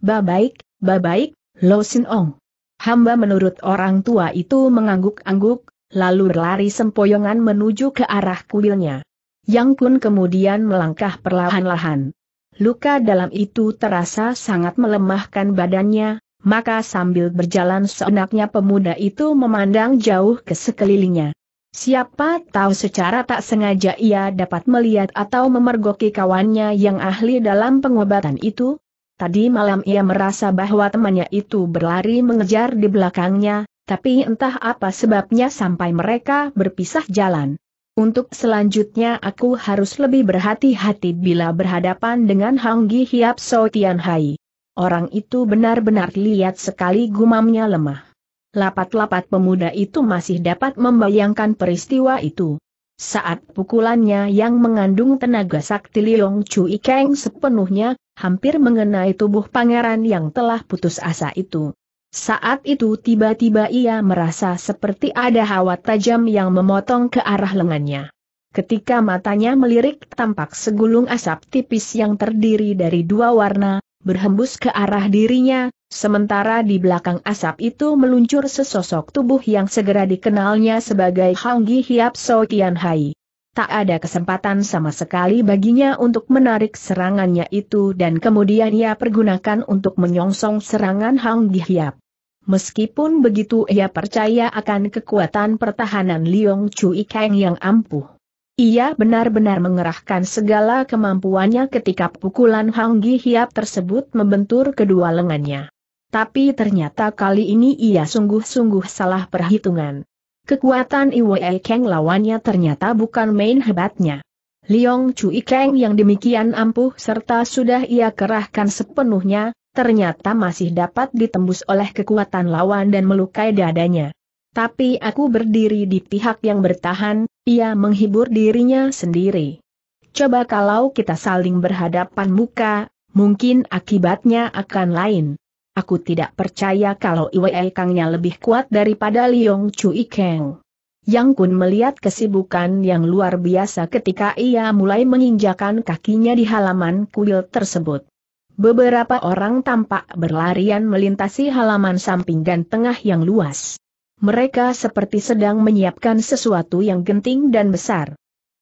Babaik, babaik, Lo Jin Ong. Hamba menurut orang tua itu mengangguk-angguk, lalu berlari sempoyongan menuju ke arah kuilnya. Yang Kun kemudian melangkah perlahan-lahan. Luka dalam itu terasa sangat melemahkan badannya, maka sambil berjalan seenaknya pemuda itu memandang jauh ke sekelilingnya. Siapa tahu secara tak sengaja ia dapat melihat atau memergoki kawannya yang ahli dalam pengobatan itu. Tadi malam ia merasa bahwa temannya itu berlari mengejar di belakangnya, tapi entah apa sebabnya sampai mereka berpisah jalan. Untuk selanjutnya aku harus lebih berhati-hati bila berhadapan dengan Hang Gi Hiap Sau Tianhai. Orang itu benar-benar lihat sekali gumamnya lemah. Lapat-lapat pemuda itu masih dapat membayangkan peristiwa itu. Saat pukulannya yang mengandung tenaga sakti Liong Cui Keng sepenuhnya, hampir mengenai tubuh pangeran yang telah putus asa itu. Saat itu tiba-tiba ia merasa seperti ada hawa tajam yang memotong ke arah lengannya. Ketika matanya melirik, tampak segulung asap tipis yang terdiri dari dua warna, berhembus ke arah dirinya, sementara di belakang asap itu meluncur sesosok tubuh yang segera dikenalnya sebagai Hanggi Hiap So Tian Hai. Tak ada kesempatan sama sekali baginya untuk menarik serangannya itu dan kemudian ia pergunakan untuk menyongsong serangan Hanggi Hiap. Meskipun begitu ia percaya akan kekuatan pertahanan Liong Cui Keng yang ampuh. Ia benar-benar mengerahkan segala kemampuannya ketika pukulan Hanggi Hiap tersebut membentur kedua lengannya. Tapi ternyata kali ini ia sungguh-sungguh salah perhitungan. Kekuatan Iwei Keng lawannya ternyata bukan main hebatnya. Liong Cui Keng yang demikian ampuh serta sudah ia kerahkan sepenuhnya, ternyata masih dapat ditembus oleh kekuatan lawan dan melukai dadanya. Tapi aku berdiri di pihak yang bertahan, ia menghibur dirinya sendiri. Coba kalau kita saling berhadapan muka, mungkin akibatnya akan lain. Aku tidak percaya kalau Iwei Kangnya lebih kuat daripada Liong Cui Keng. Yang Kun melihat kesibukan yang luar biasa ketika ia mulai menginjakan kakinya di halaman kuil tersebut. Beberapa orang tampak berlarian melintasi halaman samping dan tengah yang luas. Mereka seperti sedang menyiapkan sesuatu yang genting dan besar.